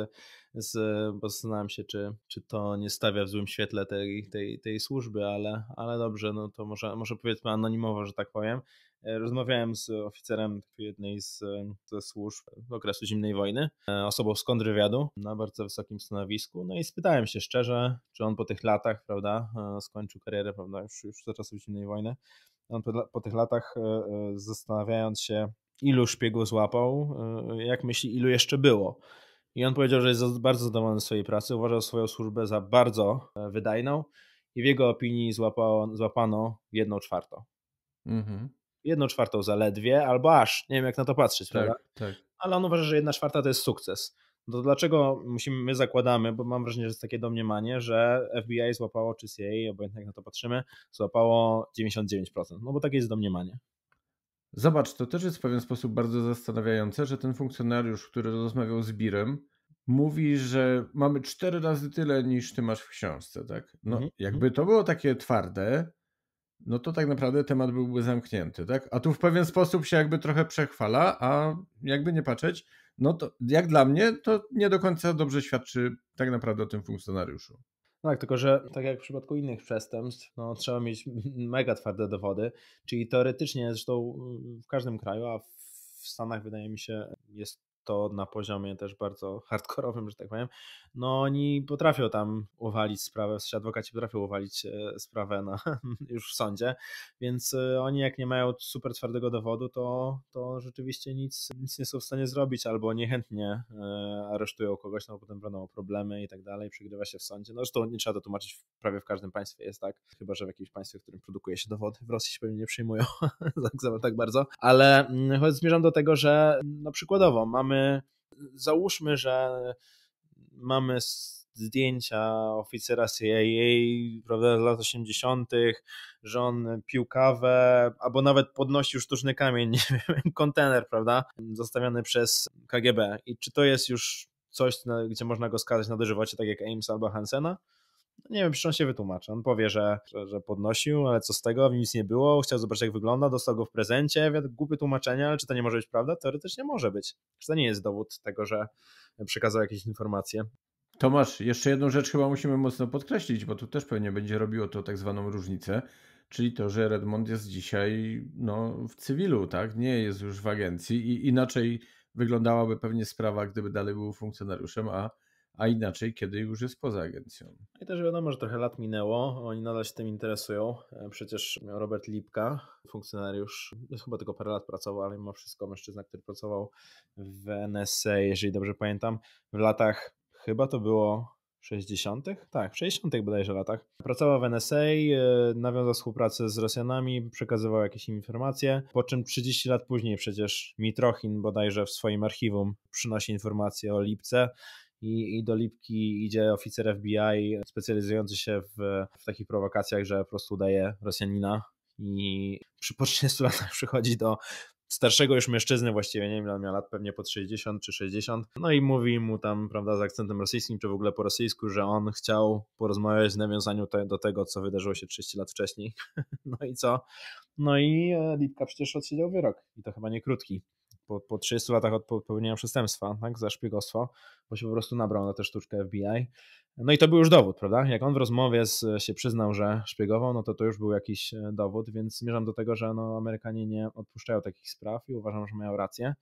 z bo zastanawiam się, czy, czy to nie stawia w złym świetle tej, tej, tej służby, ale, ale dobrze, no to może, może powiedzmy anonimowo, że tak powiem. Rozmawiałem z oficerem jednej z, ze służb okresu zimnej wojny, osobą z kontrwywiadu na bardzo wysokim stanowisku, no i spytałem się szczerze, czy on po tych latach, prawda, skończył karierę, prawda, już, już za czasów zimnej wojny, on po, po tych latach zastanawiając się, ilu szpiegów złapał, jak myśli, ilu jeszcze było. I on powiedział, że jest bardzo zadowolony z swojej pracy, uważał swoją służbę za bardzo wydajną i w jego opinii złapało, złapano jedną czwartą. Mhm. Jedną czwartą zaledwie, albo aż, nie wiem jak na to patrzeć, tak, prawda? Tak. Ale on uważa, że jedna czwarta to jest sukces. To dlaczego musimy, my zakładamy, bo mam wrażenie, że jest takie domniemanie, że F B I złapało, czy C I A, obojętnie jak na to patrzymy, złapało dziewięćdziesiąt dziewięć procent. No bo takie jest domniemanie. Zobacz, to też jest w pewien sposób bardzo zastanawiające, że ten funkcjonariusz, który rozmawiał z Birem, mówi, że mamy cztery razy tyle niż ty masz w książce, tak? No, mhm. Jakby to było takie twarde, no to tak naprawdę temat byłby zamknięty, tak? A tu w pewien sposób się jakby trochę przechwala, a jakby nie patrzeć, no to jak dla mnie, to nie do końca dobrze świadczy tak naprawdę o tym funkcjonariuszu. Tak, tylko że tak jak w przypadku innych przestępstw, no trzeba mieć mega twarde dowody, czyli teoretycznie zresztą w każdym kraju, a w Stanach wydaje mi się jest to na poziomie też bardzo hardkorowym, że tak powiem, no oni potrafią tam uwalić sprawę, w sensie adwokaci potrafią uwalić sprawę na, już w sądzie, więc oni jak nie mają super twardego dowodu, to, to rzeczywiście nic, nic nie są w stanie zrobić, albo niechętnie aresztują kogoś, no bo potem będą problemy i tak dalej, przegrywa się w sądzie, no zresztą nie trzeba to tłumaczyć, prawie w każdym państwie jest tak, chyba że w jakimś państwie, w którym produkuje się dowody, w Rosji się pewnie nie przyjmują tak, tak bardzo, ale choć zmierzam do tego, że no przykładowo mamy, załóżmy, że mamy zdjęcia oficera C I A, prawda, z lat osiemdziesiątych, że on pił kawę, albo nawet podnosił sztuczny kamień, nie wiem, kontener, prawda, zostawiony przez K G B. I czy to jest już coś, gdzie można go skazać na dożywocie, tak jak Amesa albo Hansena? Nie wiem, czy on się wytłumaczy. On powie, że, że, że podnosił, ale co z tego, nic nie było, chciał zobaczyć jak wygląda, dostał go w prezencie, głupie tłumaczenie, ale czy to nie może być prawda? Teoretycznie może być. Czy to nie jest dowód tego, że przekazał jakieś informacje? Tomasz, jeszcze jedną rzecz chyba musimy mocno podkreślić, bo tu też pewnie będzie robiło to tak zwaną różnicę, czyli to, że Redmond jest dzisiaj no, w cywilu, tak? Nie jest już w agencji i inaczej wyglądałaby pewnie sprawa, gdyby dalej był funkcjonariuszem, a a inaczej, kiedy już jest poza agencją. I też wiadomo, że trochę lat minęło, oni nadal się tym interesują. Przecież Robert Lipka, funkcjonariusz, chyba tylko parę lat pracował, ale mimo wszystko mężczyzna, który pracował w N S A, jeżeli dobrze pamiętam, w latach, chyba to było sześćdziesiątych? Tak, w sześćdziesiątych bodajże latach. Pracował w N S A, nawiązał współpracę z Rosjanami, przekazywał jakieś informacje, po czym trzydzieści lat później przecież Mitrochin bodajże w swoim archiwum przynosi informacje o Lipce. I, i do Lipki idzie oficer F B I specjalizujący się w, w takich prowokacjach, że po prostu daje Rosjanina i przy po trzydziestu latach przychodzi do starszego już mężczyzny właściwie, nie wiem, on miał lat pewnie po trzydzieści czy sześćdziesiąt, no i mówi mu tam, prawda, z akcentem rosyjskim, czy w ogóle po rosyjsku, że on chciał porozmawiać w nawiązaniu te, do tego, co wydarzyło się trzydzieści lat wcześniej. No i co? No i Lipka przecież odsiedział wyrok i to chyba nie krótki. Po, po trzydziestu latach od popełnienia przestępstwa, tak, za szpiegostwo, bo się po prostu nabrał na tę sztuczkę F B I. No i to był już dowód, prawda? Jak on w rozmowie z, się przyznał, że szpiegował, no to to już był jakiś dowód, więc zmierzam do tego, że no, Amerykanie nie odpuszczają takich spraw i uważam, że mają rację.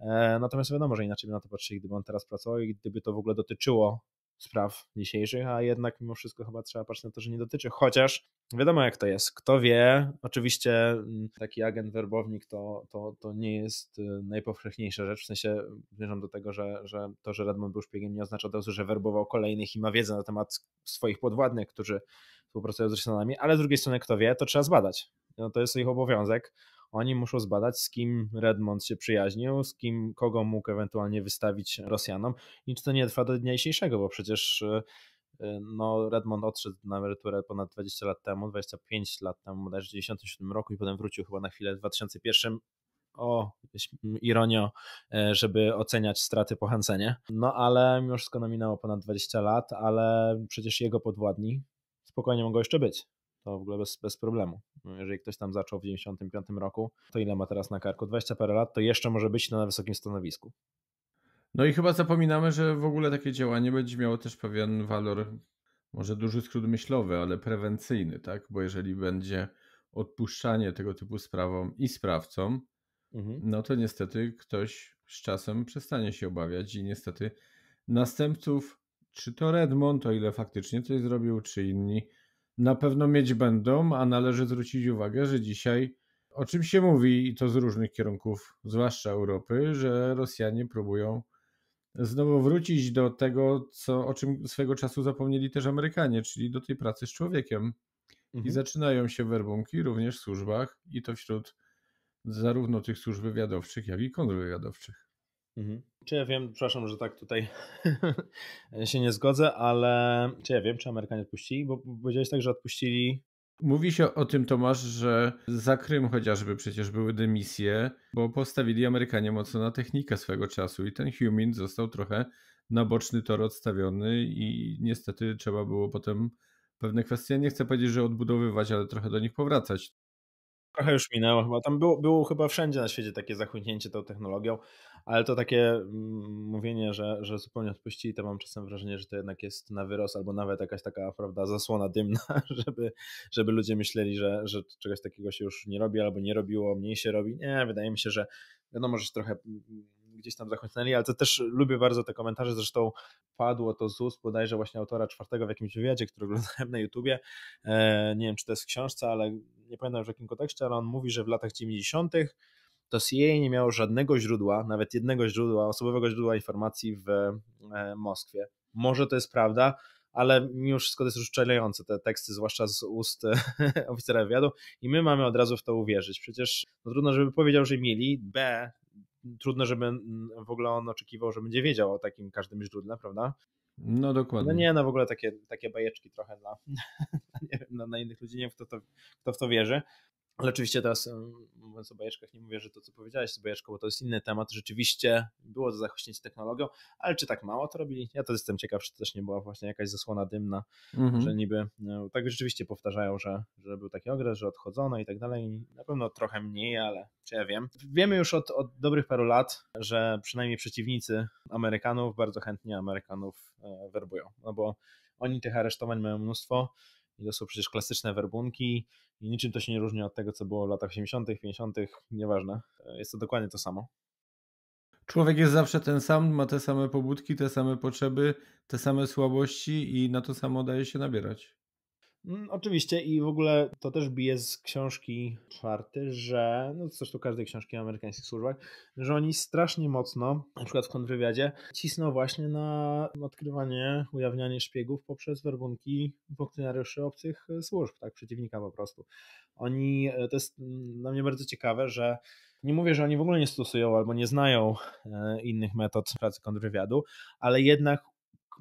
E, natomiast wiadomo, że inaczej by na to patrzyli, gdyby on teraz pracował i gdyby to w ogóle dotyczyło spraw dzisiejszych, a jednak mimo wszystko chyba trzeba patrzeć na to, że nie dotyczy, chociaż wiadomo jak to jest, kto wie, oczywiście taki agent werbownik to, to, to nie jest najpowszechniejsza rzecz, w sensie zmierzam do tego, że, że to, że Redmond był szpiegiem nie oznacza od razu, że werbował kolejnych i ma wiedzę na temat swoich podwładnych, którzy współpracują z Rosjanami, ale z drugiej strony kto wie, to trzeba zbadać, no to jest ich obowiązek. Oni muszą zbadać, z kim Redmond się przyjaźnił, z kim, kogo mógł ewentualnie wystawić Rosjanom. I czy to nie trwa do dnia dzisiejszego, bo przecież no, Redmond odszedł na emeryturę ponad dwadzieścia lat temu, dwadzieścia pięć lat temu, bodajże w dziewięćdziesiątym siódmym roku i potem wrócił chyba na chwilę w dwa tysiące pierwszym. O, ironio, żeby oceniać straty po Hansenie. No ale mimo wszystko no, minęło ponad dwadzieścia lat, ale przecież jego podwładni spokojnie mogą jeszcze być. To w ogóle bez, bez problemu. Jeżeli ktoś tam zaczął w dziewięćdziesiątym piątym roku, to ile ma teraz na karku? dwadzieścia parę lat, to jeszcze może być na wysokim stanowisku. No i chyba zapominamy, że w ogóle takie działanie będzie miało też pewien walor, może duży skrót myślowy, ale prewencyjny, tak? Bo jeżeli będzie odpuszczanie tego typu sprawom i sprawcom, mhm. no to niestety ktoś z czasem przestanie się obawiać i niestety następców, czy to Redmond, o ile faktycznie coś zrobił, czy inni, na pewno mieć będą, a należy zwrócić uwagę, że dzisiaj o czym się mówi, i to z różnych kierunków, zwłaszcza Europy, że Rosjanie próbują znowu wrócić do tego, co, o czym swego czasu zapomnieli też Amerykanie, czyli do tej pracy z człowiekiem. Mhm. I zaczynają się werbunki również w służbach i to wśród zarówno tych służb wywiadowczych, jak i kontrwywiadowczych. Mhm. Czy ja wiem, przepraszam, że tak tutaj się nie zgodzę, ale czy ja wiem, czy Amerykanie odpuścili? Bo powiedziałeś tak, że odpuścili. Mówi się o tym, Tomasz, że za Krym chociażby przecież były dymisje, bo postawili Amerykanie mocno na technikę swego czasu i ten Humin został trochę na boczny tor odstawiony i niestety trzeba było potem pewne kwestie, nie chcę powiedzieć, że odbudowywać, ale trochę do nich powracać. Trochę już minęło chyba, tam było, było chyba wszędzie na świecie takie zachwytnięcie tą technologią, ale to takie mm, mówienie, że, że zupełnie odpuścili, to mam czasem wrażenie, że to jednak jest na wyrost albo nawet jakaś taka, prawda, zasłona dymna, żeby, żeby ludzie myśleli, że, że czegoś takiego się już nie robi albo nie robiło, mniej się robi. Nie, wydaje mi się, że wiadomo, że się trochę gdzieś tam zachęcali, ale to też lubię bardzo te komentarze, zresztą padło to z ust bodajże właśnie autora Czwartego w jakimś wywiadzie, który oglądałem na YouTubie, nie wiem czy to jest w książce, ale nie pamiętam w jakim kontekście, ale on mówi, że w latach dziewięćdziesiątych to C I A nie miało żadnego źródła, nawet jednego źródła, osobowego źródła informacji w Moskwie. Może to jest prawda, ale mimo wszystko to jest rozczulające, te teksty, zwłaszcza z ust oficera wywiadu, i my mamy od razu w to uwierzyć. Przecież no, trudno, żeby powiedział, że mieli, b, trudno, żeby w ogóle on oczekiwał, że będzie wiedział o takim każdym źródle, prawda? No dokładnie. No nie, no w ogóle takie, takie bajeczki trochę dla nie wiem, no, na innych ludzi, nie wiem kto, to, kto w to wierzy. Ale oczywiście teraz, mówiąc o bajeczkach, nie mówię, że to, co powiedziałeś z bajeczką, bo to jest inny temat. Rzeczywiście było to zachośnięcie technologią, ale czy tak mało to robili? Ja to jestem ciekaw, czy to też nie była właśnie jakaś zasłona dymna, mm-hmm. że niby no, tak rzeczywiście powtarzają, że, że był taki okres, że odchodzono i tak dalej. Na pewno trochę mniej, ale czy ja wiem. Wiemy już od, od dobrych paru lat, że przynajmniej przeciwnicy Amerykanów bardzo chętnie Amerykanów e, werbują, no bo oni tych aresztowań mają mnóstwo. I to są przecież klasyczne werbunki i niczym to się nie różni od tego, co było w latach osiemdziesiątych, pięćdziesiątych, nieważne. Jest to dokładnie to samo. Człowiek jest zawsze ten sam, ma te same pobudki, te same potrzeby, te same słabości i na to samo daje się nabierać. Mm, oczywiście i w ogóle to też bije z książki Czwarty, że, no zresztą każdej książki o amerykańskich służbach, że oni strasznie mocno, na przykład w kontrwywiadzie, cisną właśnie na odkrywanie, ujawnianie szpiegów poprzez werbunki funkcjonariuszy obcych służb, tak, przeciwnika po prostu. Oni, to jest dla mnie bardzo ciekawe, że nie mówię, że oni w ogóle nie stosują albo nie znają e, innych metod pracy kontrwywiadu, ale jednak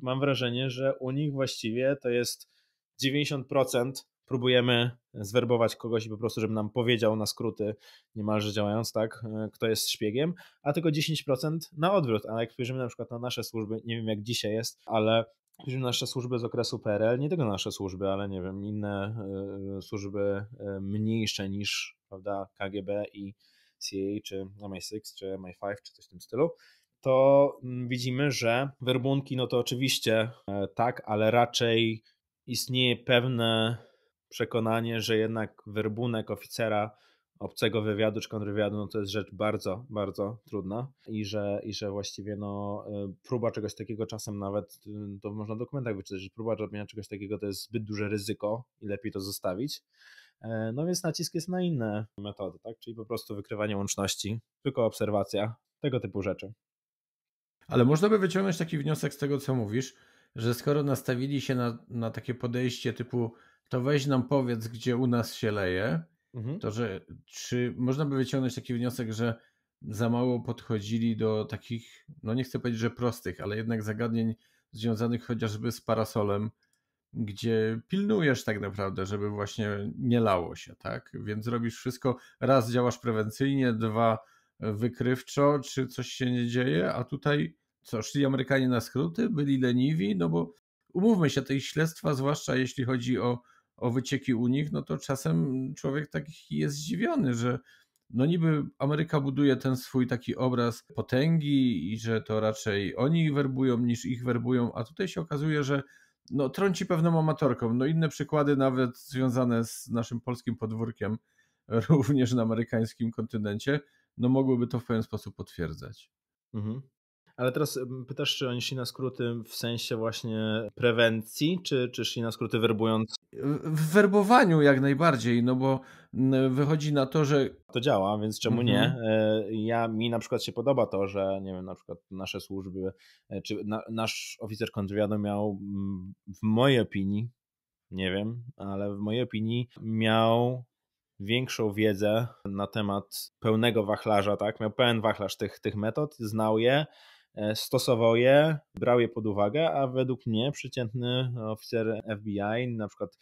mam wrażenie, że u nich właściwie to jest dziewięćdziesiąt procent próbujemy zwerbować kogoś i po prostu, żeby nam powiedział na skróty, niemalże działając, tak, kto jest szpiegiem, a tylko dziesięć procent na odwrót. A jak spojrzymy na przykład na nasze służby, nie wiem jak dzisiaj jest, ale spojrzymy na nasze służby z okresu P R L, nie tylko nasze służby, ale nie wiem, inne y, służby y, mniejsze niż, prawda, K G B i C I A, czy M I sześć, czy M I pięć, czy coś w tym stylu, to widzimy, że werbunki, no to oczywiście y, tak, ale raczej istnieje pewne przekonanie, że jednak werbunek oficera obcego wywiadu czy kontrwywiadu no to jest rzecz bardzo, bardzo trudna i że, i że właściwie no, próba czegoś takiego czasem nawet, to można w dokumentach wyczytać, że próba robienia czegoś takiego to jest zbyt duże ryzyko i lepiej to zostawić. No więc nacisk jest na inne metody, tak? Czyli po prostu wykrywanie łączności, tylko obserwacja, tego typu rzeczy. Ale można by wyciągnąć taki wniosek z tego, co mówisz, że skoro nastawili się na, na takie podejście typu to weź nam powiedz, gdzie u nas się leje, mhm. to że czy można by wyciągnąć taki wniosek, że za mało podchodzili do takich, no nie chcę powiedzieć, że prostych, ale jednak zagadnień związanych chociażby z parasolem, gdzie pilnujesz tak naprawdę, żeby właśnie nie lało się, tak? Więc robisz wszystko, raz działasz prewencyjnie, dwa wykrywczo, czy coś się nie dzieje, a tutaj co, szli Amerykanie na skróty, byli leniwi, no bo umówmy się, te śledztwa, zwłaszcza jeśli chodzi o, o wycieki u nich, no to czasem człowiek taki jest zdziwiony, że no niby Ameryka buduje ten swój taki obraz potęgi i że to raczej oni werbują niż ich werbują, a tutaj się okazuje, że no trąci pewną amatorką. No inne przykłady nawet związane z naszym polskim podwórkiem, również na amerykańskim kontynencie, no mogłyby to w pewien sposób potwierdzać. Mhm. Ale teraz pytasz, czy oni szli na skróty w sensie właśnie prewencji, czy, czy szli na skróty werbując? W werbowaniu jak najbardziej, no bo wychodzi na to, że... To działa, więc czemu mhm. nie? Ja, mi na przykład się podoba to, że nie wiem, na przykład nasze służby, czy na, nasz oficer kontrwywiadu miał, w mojej opinii, nie wiem, ale w mojej opinii miał... większą wiedzę na temat pełnego wachlarza, tak? Miał pełen wachlarz tych, tych metod, znał je, stosował je, brał je pod uwagę, a według mnie przeciętny oficer F B I, na przykład,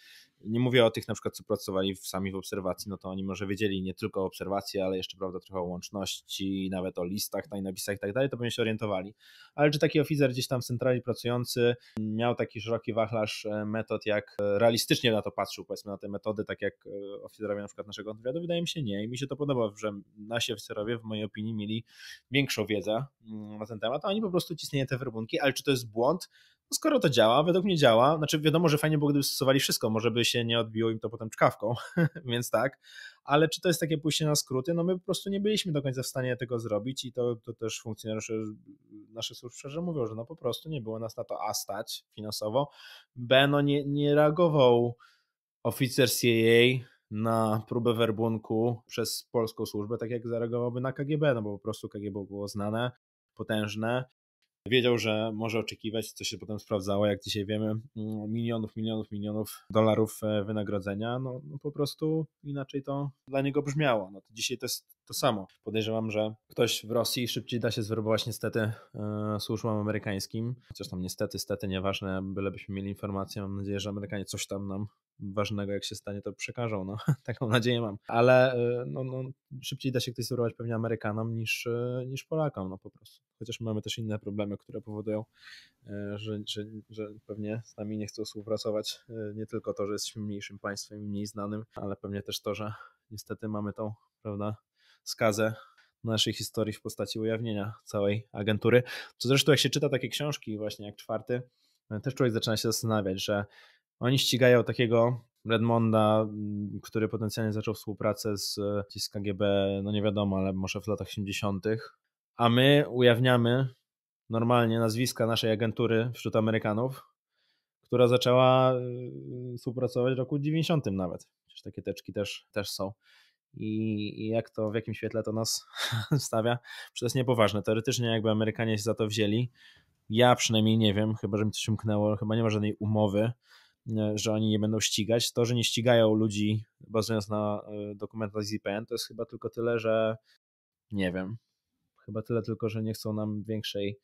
nie mówię o tych na przykład, co pracowali sami w obserwacji, no to oni może wiedzieli nie tylko o obserwacji, ale jeszcze prawda trochę o łączności, nawet o listach, tajnopisach i tak dalej, to by się orientowali. Ale czy taki oficer gdzieś tam w centrali pracujący miał taki szeroki wachlarz metod, jak realistycznie na to patrzył, powiedzmy na te metody, tak jak oficerowie na przykład naszego wywiadu? Wydaje mi się nie i mi się to podoba, że nasi oficerowie w mojej opinii mieli większą wiedzę na ten temat, a oni po prostu cisnęli te werbunki, ale czy to jest błąd? no skoro to działa, według mnie działa, znaczy wiadomo, że fajnie było, gdyby stosowali wszystko, może by się nie odbiło im to potem czkawką, więc tak, ale czy to jest takie pójście na skróty? No my po prostu nie byliśmy do końca w stanie tego zrobić i to, to też funkcjonariusze nasze służb szczerze mówią, że no po prostu nie było nas na to a stać finansowo, b no nie, nie reagował oficer C I A na próbę werbunku przez polską służbę, tak jak zareagowałby na K G B, no bo po prostu K G B było znane, potężne. Wiedział, że może oczekiwać, co się potem sprawdzało, jak dzisiaj wiemy, milionów, milionów, milionów dolarów wynagrodzenia, no, no po prostu inaczej to dla niego brzmiało. No to dzisiaj to jest to samo. Podejrzewam, że ktoś w Rosji szybciej da się zwerbować niestety e, służbom amerykańskim. Chociaż tam niestety, stety, nieważne, bylebyśmy mieli informację, mam nadzieję, że Amerykanie coś tam nam ważnego, jak się stanie, to przekażą. No, taką nadzieję mam. Ale e, no, no, szybciej da się ktoś zwerbować pewnie Amerykanom niż, e, niż Polakom, no po prostu. Chociaż mamy też inne problemy, które powodują, e, że, że, że pewnie z nami nie chcą współpracować. E, nie tylko to, że jesteśmy mniejszym państwem i mniej znanym, ale pewnie też to, że niestety mamy tą, prawda, skazę naszej historii w postaci ujawnienia całej agentury. Co zresztą jak się czyta takie książki właśnie jak Czwarty, też człowiek zaczyna się zastanawiać, że oni ścigają takiego Redmonda, który potencjalnie zaczął współpracę z, z K G B, no nie wiadomo, ale może w latach osiemdziesiątych, a my ujawniamy normalnie nazwiska naszej agentury wśród Amerykanów, która zaczęła współpracować w roku dziewięćdziesiątym nawet. Przecież takie teczki też, też są. I jak to, w jakim świetle to nas stawia, to jest niepoważne. Teoretycznie jakby Amerykanie się za to wzięli, ja przynajmniej nie wiem, chyba że mi coś umknęło, chyba nie ma żadnej umowy, że oni nie będą ścigać. To, że nie ścigają ludzi bazując na dokumentach z I P N, to jest chyba tylko tyle, że nie wiem, chyba tyle tylko, że nie chcą nam większej,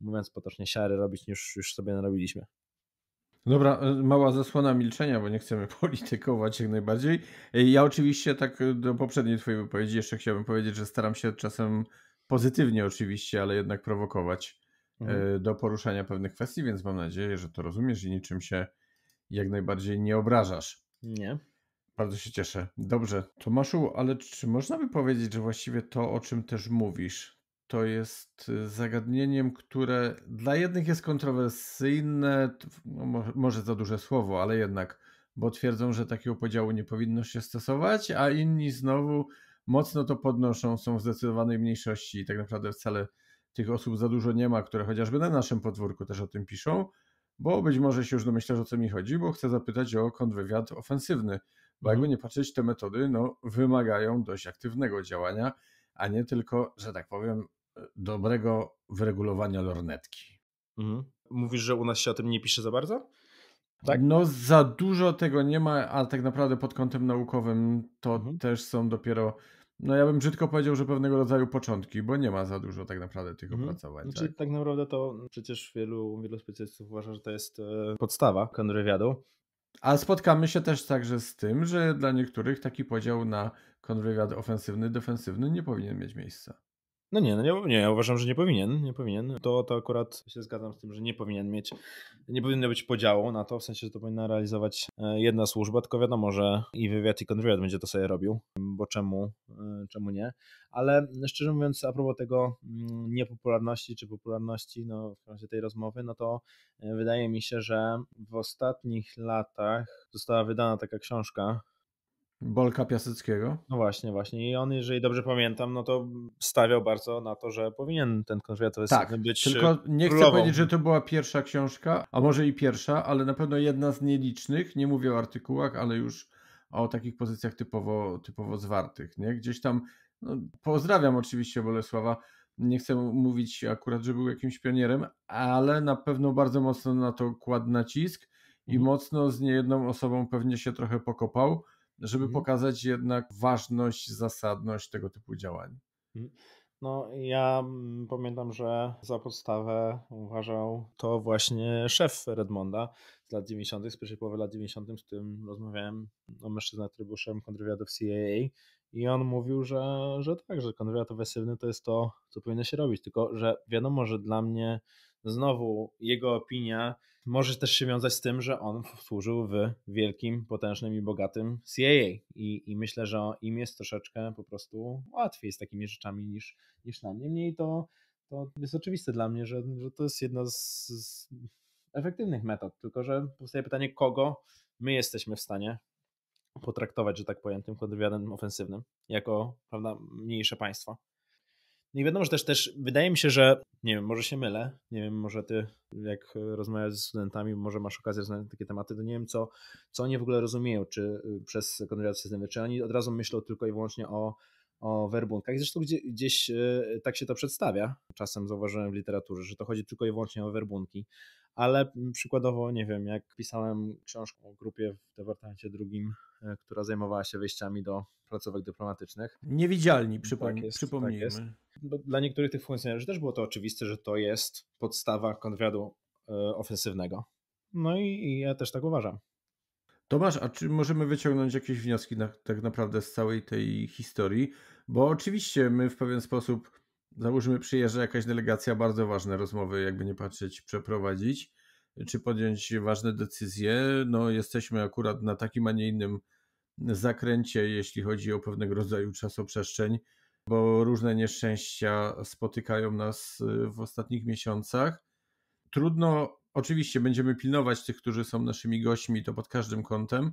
mówiąc potocznie, siary robić niż już sobie narobiliśmy. Dobra, mała zasłona milczenia, bo nie chcemy politykować jak najbardziej. Ja oczywiście tak do poprzedniej twojej wypowiedzi jeszcze chciałbym powiedzieć, że staram się czasem pozytywnie oczywiście, ale jednak prowokować mhm. do poruszania pewnych kwestii, więc mam nadzieję, że to rozumiesz i niczym się jak najbardziej nie obrażasz. Nie. Bardzo się cieszę. Dobrze. Tomaszu, ale czy można by powiedzieć, że właściwie to, o czym też mówisz, to jest zagadnieniem, które dla jednych jest kontrowersyjne, no może za duże słowo, ale jednak, bo twierdzą, że takiego podziału nie powinno się stosować, a inni znowu mocno to podnoszą, są w zdecydowanej mniejszości i tak naprawdę wcale tych osób za dużo nie ma, które chociażby na naszym podwórku też o tym piszą, bo być może się już domyślasz, o co mi chodzi, bo chcę zapytać o kontrwywiad ofensywny, bo jakby nie patrzeć, te metody no, wymagają dość aktywnego działania, a nie tylko, że tak powiem, dobrego wyregulowania lornetki. Mhm. Mówisz, że u nas się o tym nie pisze za bardzo? Tak. No za dużo tego nie ma, a tak naprawdę pod kątem naukowym to mhm. też są dopiero, no ja bym brzydko powiedział, że pewnego rodzaju początki, bo nie ma za dużo tak naprawdę tych mhm. opracowań. Znaczy, tak? tak naprawdę to przecież wielu, wielu specjalistów uważa, że to jest e, podstawa kontrwywiadu. A spotkamy się też także z tym, że dla niektórych taki podział na kontrwywiad ofensywny, defensywny nie powinien mieć miejsca. No nie, no nie, nie, ja uważam, że nie powinien, nie powinien. To, to akurat się zgadzam z tym, że nie powinien mieć, nie powinno być podziału na to, w sensie, że to powinna realizować jedna służba, tylko wiadomo, że i wywiad, i kontrwywiad będzie to sobie robił, bo czemu, czemu nie. Ale szczerze mówiąc, a propos tego niepopularności czy popularności, no w razie tej rozmowy, no to wydaje mi się, że w ostatnich latach została wydana taka książka, Bolka Piaseckiego. No właśnie, właśnie. I on, jeżeli dobrze pamiętam, no to stawiał bardzo na to, że powinien ten kontrwywiad tak, być tylko nie królową. Chcę powiedzieć, że to była pierwsza książka, a może i pierwsza, ale na pewno jedna z nielicznych, nie mówię o artykułach, ale już o takich pozycjach typowo, typowo zwartych. Nie? Gdzieś tam, no, pozdrawiam oczywiście Bolesława, nie chcę mówić akurat, że był jakimś pionierem, ale na pewno bardzo mocno na to kładł nacisk i mhm. mocno z niejedną osobą pewnie się trochę pokopał, żeby pokazać jednak ważność, zasadność tego typu działań. No ja pamiętam, że za podstawę uważał to właśnie szef Redmonda z lat dziewięćdziesiątych, z pierwszej połowy lat dziewięćdziesiątych, z którym rozmawiałem o mężczyznach, który był szefem kontrwywiadu w C I A i on mówił, że, że tak, że kontrwywiad ofensywny to jest to, co powinno się robić, tylko że wiadomo, że dla mnie znowu jego opinia może też się wiązać z tym, że on służył w wielkim, potężnym i bogatym C I A i, i myślę, że im jest troszeczkę po prostu łatwiej z takimi rzeczami niż, niż nam. Niemniej to, to jest oczywiste dla mnie, że, że to jest jedna z, z efektywnych metod, tylko że powstaje pytanie, kogo my jesteśmy w stanie potraktować, że tak powiem, tym kontrwywiadem ofensywnym, jako, prawda, mniejsze państwa. No i wiadomo, że też, też wydaje mi się, że, nie wiem, może się mylę, nie wiem, może ty jak rozmawiasz ze studentami, może masz okazję rozmawiać takie tematy, to nie wiem, co, co oni w ogóle rozumieją, czy przez kontrwywiad ofensywny, czy oni od razu myślą tylko i wyłącznie o, o werbunkach. Zresztą gdzieś, gdzieś tak się to przedstawia, czasem zauważyłem w literaturze, że to chodzi tylko i wyłącznie o werbunki, ale przykładowo, nie wiem, jak pisałem książkę o grupie w Departamencie Drugim, która zajmowała się wejściami do placówek dyplomatycznych. Niewidzialni, przypomn- tak jest, przypomnijmy. Tak jest. Dla niektórych tych funkcjonariuszy też było to oczywiste, że to jest podstawa kontrwywiadu ofensywnego. No i, i ja też tak uważam. Tomasz, a czy możemy wyciągnąć jakieś wnioski na, tak naprawdę z całej tej historii? Bo oczywiście my w pewien sposób, załóżmy, przyjeżdża jakaś delegacja, bardzo ważne rozmowy, jakby nie patrzeć, przeprowadzić, czy podjąć ważne decyzje. No jesteśmy akurat na takim, a nie innym zakręcie, jeśli chodzi o pewnego rodzaju czasoprzestrzeń, bo różne nieszczęścia spotykają nas w ostatnich miesiącach. Trudno, oczywiście będziemy pilnować tych, którzy są naszymi gośćmi, to pod każdym kątem,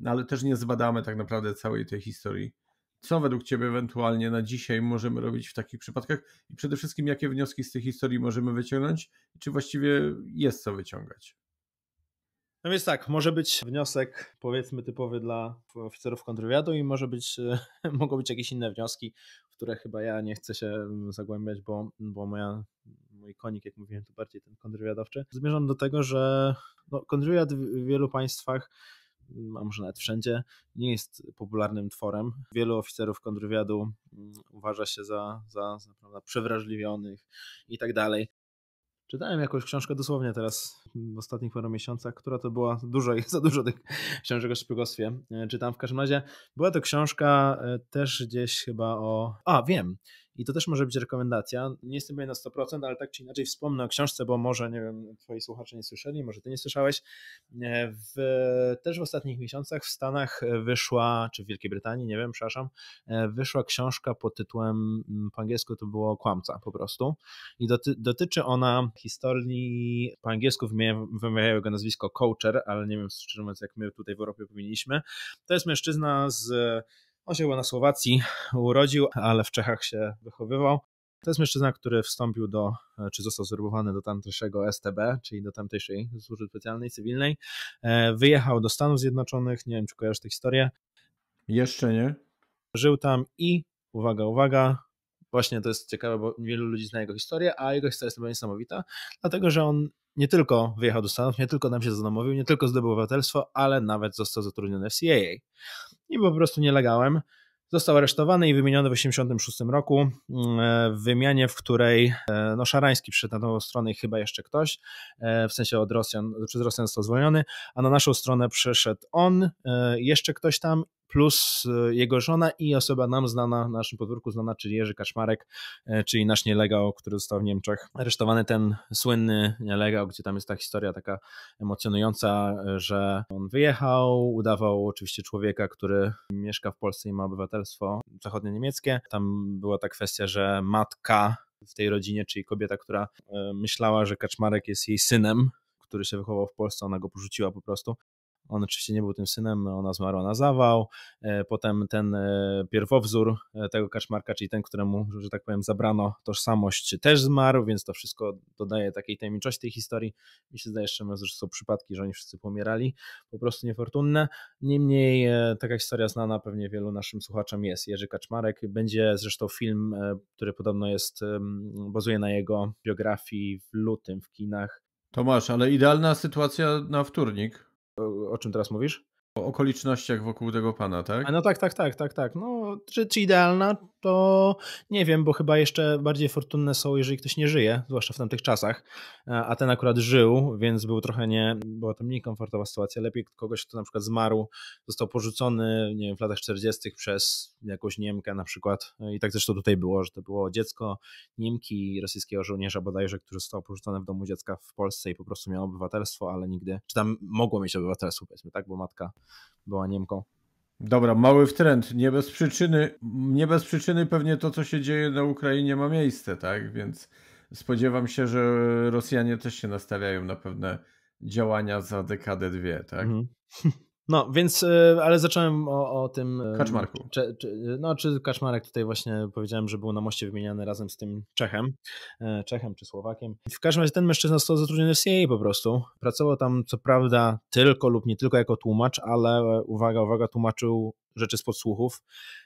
no ale też nie zbadamy tak naprawdę całej tej historii. Co według ciebie ewentualnie na dzisiaj możemy robić w takich przypadkach i przede wszystkim jakie wnioski z tej historii możemy wyciągnąć i czy właściwie jest co wyciągać? No więc tak, może być wniosek, powiedzmy, typowy dla oficerów kontrwywiadu i może być, mogą być jakieś inne wnioski, w które chyba ja nie chcę się zagłębiać, bo, bo moja, mój konik, jak mówiłem, to bardziej ten kontrwywiadowczy. Zmierzam do tego, że no, kontrwywiad w wielu państwach, a może nawet wszędzie, nie jest popularnym tworem. Wielu oficerów kontrwywiadu uważa się za, za, za prawda, przewrażliwionych i tak dalej. Czytałem jakąś książkę dosłownie teraz w ostatnich paru miesiącach, która to była dużo, jest za dużo tych książek o szpiegostwie. Czytam w każdym razie. Była to książka też gdzieś chyba o... A, wiem. I to też może być rekomendacja. Nie jestem pewien na sto procent, ale tak czy inaczej wspomnę o książce, bo może, nie wiem, twoi słuchacze nie słyszeli, może ty nie słyszałeś. W, też w ostatnich miesiącach w Stanach wyszła, czy w Wielkiej Brytanii, nie wiem, przepraszam, wyszła książka pod tytułem, po angielsku to było Kłamca po prostu. I doty, dotyczy ona historii, po angielsku wymawiają jego nazwisko Coucher, ale nie wiem, szczerze mówiąc, jak my tutaj w Europie powinniśmy. To jest mężczyzna z... On się na Słowacji urodził, ale w Czechach się wychowywał. To jest mężczyzna, który wstąpił do, czy został zwerbowany do tamtejszego S T B, czyli do tamtejszej służby specjalnej, cywilnej. Wyjechał do Stanów Zjednoczonych, nie wiem, czy kojarzysz tę historię. Jeszcze nie. Żył tam i, uwaga, uwaga, właśnie to jest ciekawe, bo wielu ludzi zna jego historię, a jego historia jest naprawdę niesamowita, dlatego że on nie tylko wyjechał do Stanów, nie tylko tam się zadomowił, nie tylko zdobył obywatelstwo, ale nawet został zatrudniony w C I A. I był po prostu nielegalem. Został aresztowany i wymieniony w tysiąc dziewięćset osiemdziesiątym szóstym roku w wymianie, w której no, Szarański przyszedł na tą stronę i chyba jeszcze ktoś, w sensie od Rosjan, przez Rosjan został zwolniony, a na naszą stronę przyszedł on, jeszcze ktoś tam, plus jego żona i osoba nam znana, na naszym podwórku znana, czyli Jerzy Kaczmarek, czyli nasz nielegał, który został w Niemczech aresztowany, ten słynny nielegał, gdzie tam jest ta historia taka emocjonująca, że on wyjechał, udawał oczywiście człowieka, który mieszka w Polsce i ma obywatelstwo zachodnio-niemieckie. Tam była ta kwestia, że matka w tej rodzinie, czyli kobieta, która myślała, że Kaczmarek jest jej synem, który się wychował w Polsce, ona go porzuciła po prostu. On oczywiście nie był tym synem, ona zmarła na zawał. Potem ten pierwowzór tego Kaczmarka, czyli ten, któremu, że tak powiem, zabrano tożsamość, też zmarł, więc to wszystko dodaje takiej tajemniczości tej historii. Mi się zdaje, że są przypadki, że oni wszyscy pomierali, po prostu niefortunne. Niemniej taka historia znana pewnie wielu naszym słuchaczom jest. Jerzy Kaczmarek. Będzie zresztą film, który podobno jest, bazuje na jego biografii, w lutym w kinach. Tomasz, ale idealna sytuacja na wtórnik. O czym teraz mówisz? O okolicznościach wokół tego pana, tak? A no tak, tak, tak, tak, tak. No, czy, czy idealna, to nie wiem, bo chyba jeszcze bardziej fortunne są, jeżeli ktoś nie żyje, zwłaszcza w tamtych czasach, a ten akurat żył, więc był trochę nie, była to mniej komfortowa sytuacja. Lepiej kogoś, kto na przykład zmarł, został porzucony, nie wiem, w latach czterdziestych przez jakąś Niemkę na przykład i tak zresztą tutaj było, że to było dziecko Niemki, rosyjskiego żołnierza bodajże, który został porzucony w domu dziecka w Polsce i po prostu miał obywatelstwo, ale nigdy, czy tam mogło mieć obywatelstwo, powiedzmy, tak, bo matka była Niemką. Dobra, mały wtręt. Nie bez przyczyny, nie bez przyczyny pewnie to, co się dzieje na Ukrainie, ma miejsce, tak? Więc spodziewam się, że Rosjanie też się nastawiają na pewne działania za dekadę dwie, tak? Mhm. No, więc, ale zacząłem o, o tym... Kaczmarku. Czy, czy, no, czy Kaczmarek tutaj właśnie powiedziałem, że był na moście wymieniany razem z tym Czechem, Czechem czy Słowakiem. W każdym razie ten mężczyzna został zatrudniony w C I A po prostu. Pracował tam co prawda tylko lub nie tylko jako tłumacz, ale uwaga, uwaga, tłumaczył rzeczy z podsłuchów.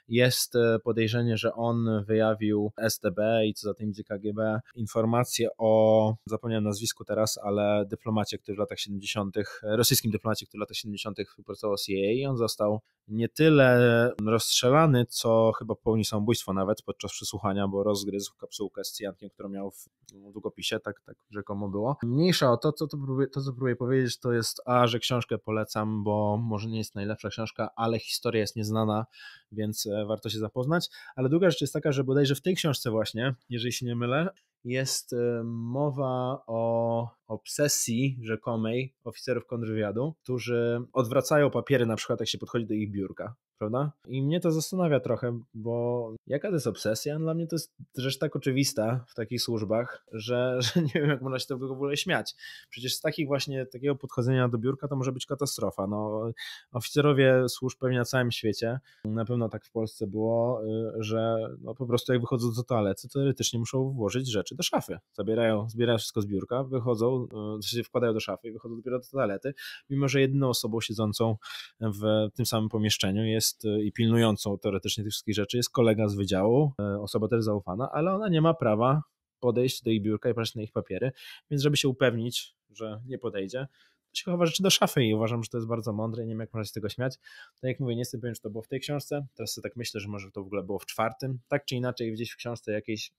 Jest podejrzenie, że on wyjawił S D B i co za tym idzie K G B informacje o, zapomniałem nazwisku teraz, ale dyplomacie, który w latach siedemdziesiątych, rosyjskim dyplomacie, który w latach siedemdziesiątych pracował C I A i on został nie tyle rozstrzelany, co chyba popełnił samobójstwo nawet podczas przesłuchania, bo rozgryzł kapsułkę z cyjankiem, którą miał w długopisie, tak, tak rzekomo było. Mniejsza o to, co to, to, co próbuję powiedzieć, to jest a, że książkę polecam, bo może nie jest najlepsza książka, ale historia jest nieznana, więc warto się zapoznać. Ale druga rzecz jest taka, że bodajże w tej książce właśnie, jeżeli się nie mylę, jest mowa o obsesji rzekomej oficerów kontrwywiadu, którzy odwracają papiery na przykład jak się podchodzi do ich biurka, prawda? I mnie to zastanawia trochę, bo jaka to jest obsesja? Dla mnie to jest rzecz tak oczywista w takich służbach, że, że nie wiem jak można się tego w ogóle śmiać. Przecież z takich właśnie takiego podchodzenia do biurka to może być katastrofa. No, oficerowie służb pewnie na całym świecie, na pewno tak w Polsce było, że no, po prostu jak wychodzą do toalety, to teoretycznie muszą włożyć rzeczy do szafy. Zabierają, zbierają wszystko z biurka, wychodzą, się wkładają do szafy i wychodzą dopiero do toalety, mimo że jedną osobą siedzącą w tym samym pomieszczeniu jest i pilnującą teoretycznie tych wszystkich rzeczy jest kolega z wydziału, osoba też zaufana, ale ona nie ma prawa podejść do ich biurka i patrzeć na ich papiery, więc żeby się upewnić, że nie podejdzie, to się chowa rzeczy do szafy i uważam, że to jest bardzo mądre i nie wiem jak można się z tego śmiać. Tak jak mówię, nie jestem pewien, czy to było w tej książce, teraz sobie tak myślę, że może to w ogóle było w czwartym, tak czy inaczej gdzieś w książce jakiejś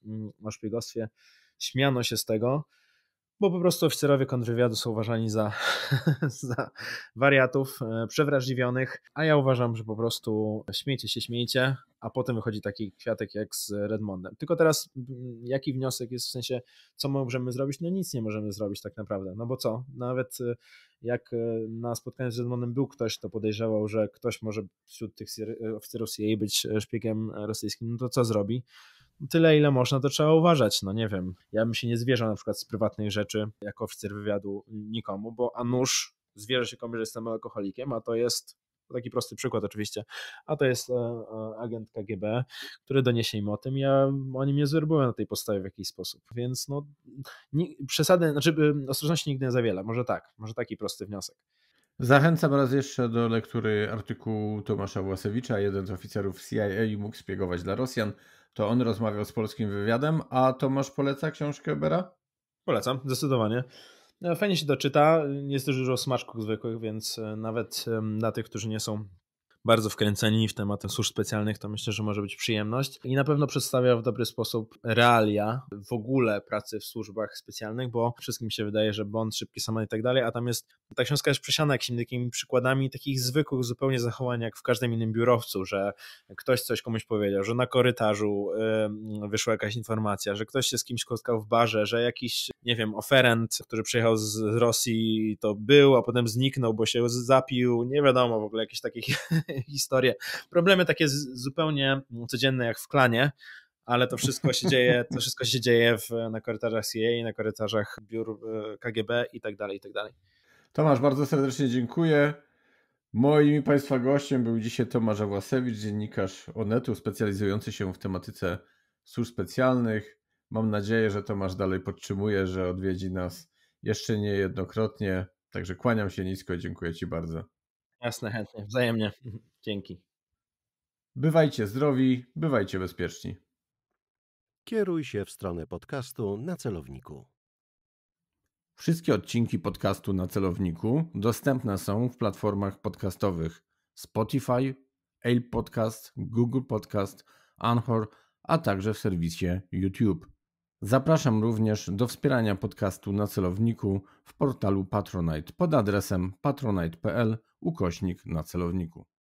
o szpiegostwie śmiano się z tego, bo po prostu oficerowie kontrwywiadu są uważani za, za wariatów przewrażliwionych, a ja uważam, że po prostu śmiejcie się, śmiejcie, a potem wychodzi taki kwiatek jak z Redmondem. Tylko teraz jaki wniosek jest w sensie, co możemy zrobić? No nic nie możemy zrobić tak naprawdę, no bo co? Nawet jak na spotkaniu z Redmondem był ktoś, kto podejrzewał, że ktoś może wśród tych oficerów C I A być szpiegiem rosyjskim, no to co zrobi? Tyle, ile można, to trzeba uważać. No nie wiem, ja bym się nie zwierzał na przykład z prywatnych rzeczy jako oficer wywiadu nikomu, bo a nuż zwierzę się komuś, że jestem alkoholikiem, a to jest, taki prosty przykład oczywiście, a to jest e, e, agent K G B, który doniesie im o tym. Ja oni mnie zwerbują na tej podstawie w jakiś sposób, więc no nie, przesady, znaczy ostrożności nigdy nie za wiele, może tak, może taki prosty wniosek. Zachęcam raz jeszcze do lektury artykułu Tomasza Awłasewicza, jeden z oficerów C I A mógł szpiegować dla Rosjan. To on rozmawiał z polskim wywiadem, a Tomasz poleca książkę Bera? Polecam, zdecydowanie. Fajnie się doczyta, jest też dużo smaczków zwykłych, więc nawet dla tych, którzy nie są bardzo wkręceni w temat służb specjalnych, to myślę, że może być przyjemność. I na pewno przedstawia w dobry sposób realia w ogóle pracy w służbach specjalnych, bo wszystkim się wydaje, że Bond, szybki samolot i tak dalej, a tam jest, ta książka jest przesiana jakimiś takimi przykładami takich zwykłych zupełnie zachowań, jak w każdym innym biurowcu, że ktoś coś komuś powiedział, że na korytarzu yy, wyszła jakaś informacja, że ktoś się z kimś spotkał w barze, że jakiś, nie wiem, oferent, który przyjechał z Rosji, to był, a potem zniknął, bo się zapił, nie wiadomo w ogóle, jakieś takich historie. Problemy takie z, zupełnie codzienne jak w klanie, ale to wszystko się dzieje, to wszystko się dzieje w, na korytarzach C I A, na korytarzach biur K G B i tak dalej, i tak dalej. Tomasz, bardzo serdecznie dziękuję. Moim i Państwa gościem był dzisiaj Tomasz Awłasewicz, dziennikarz Onetu, specjalizujący się w tematyce służb specjalnych. Mam nadzieję, że Tomasz dalej podtrzymuje, że odwiedzi nas jeszcze niejednokrotnie. Także kłaniam się nisko i dziękuję Ci bardzo. Jasne, chętnie, wzajemnie. Dzięki. Bywajcie zdrowi, bywajcie bezpieczni. Kieruj się w stronę podcastu Na Celowniku. Wszystkie odcinki podcastu Na Celowniku dostępne są w platformach podcastowych Spotify, Apple Podcasts, Google Podcasts, Anchor, a także w serwisie YouTube. Zapraszam również do wspierania podcastu Na Celowniku w portalu Patronite pod adresem patronite kropka pl ukośnik na celowniku.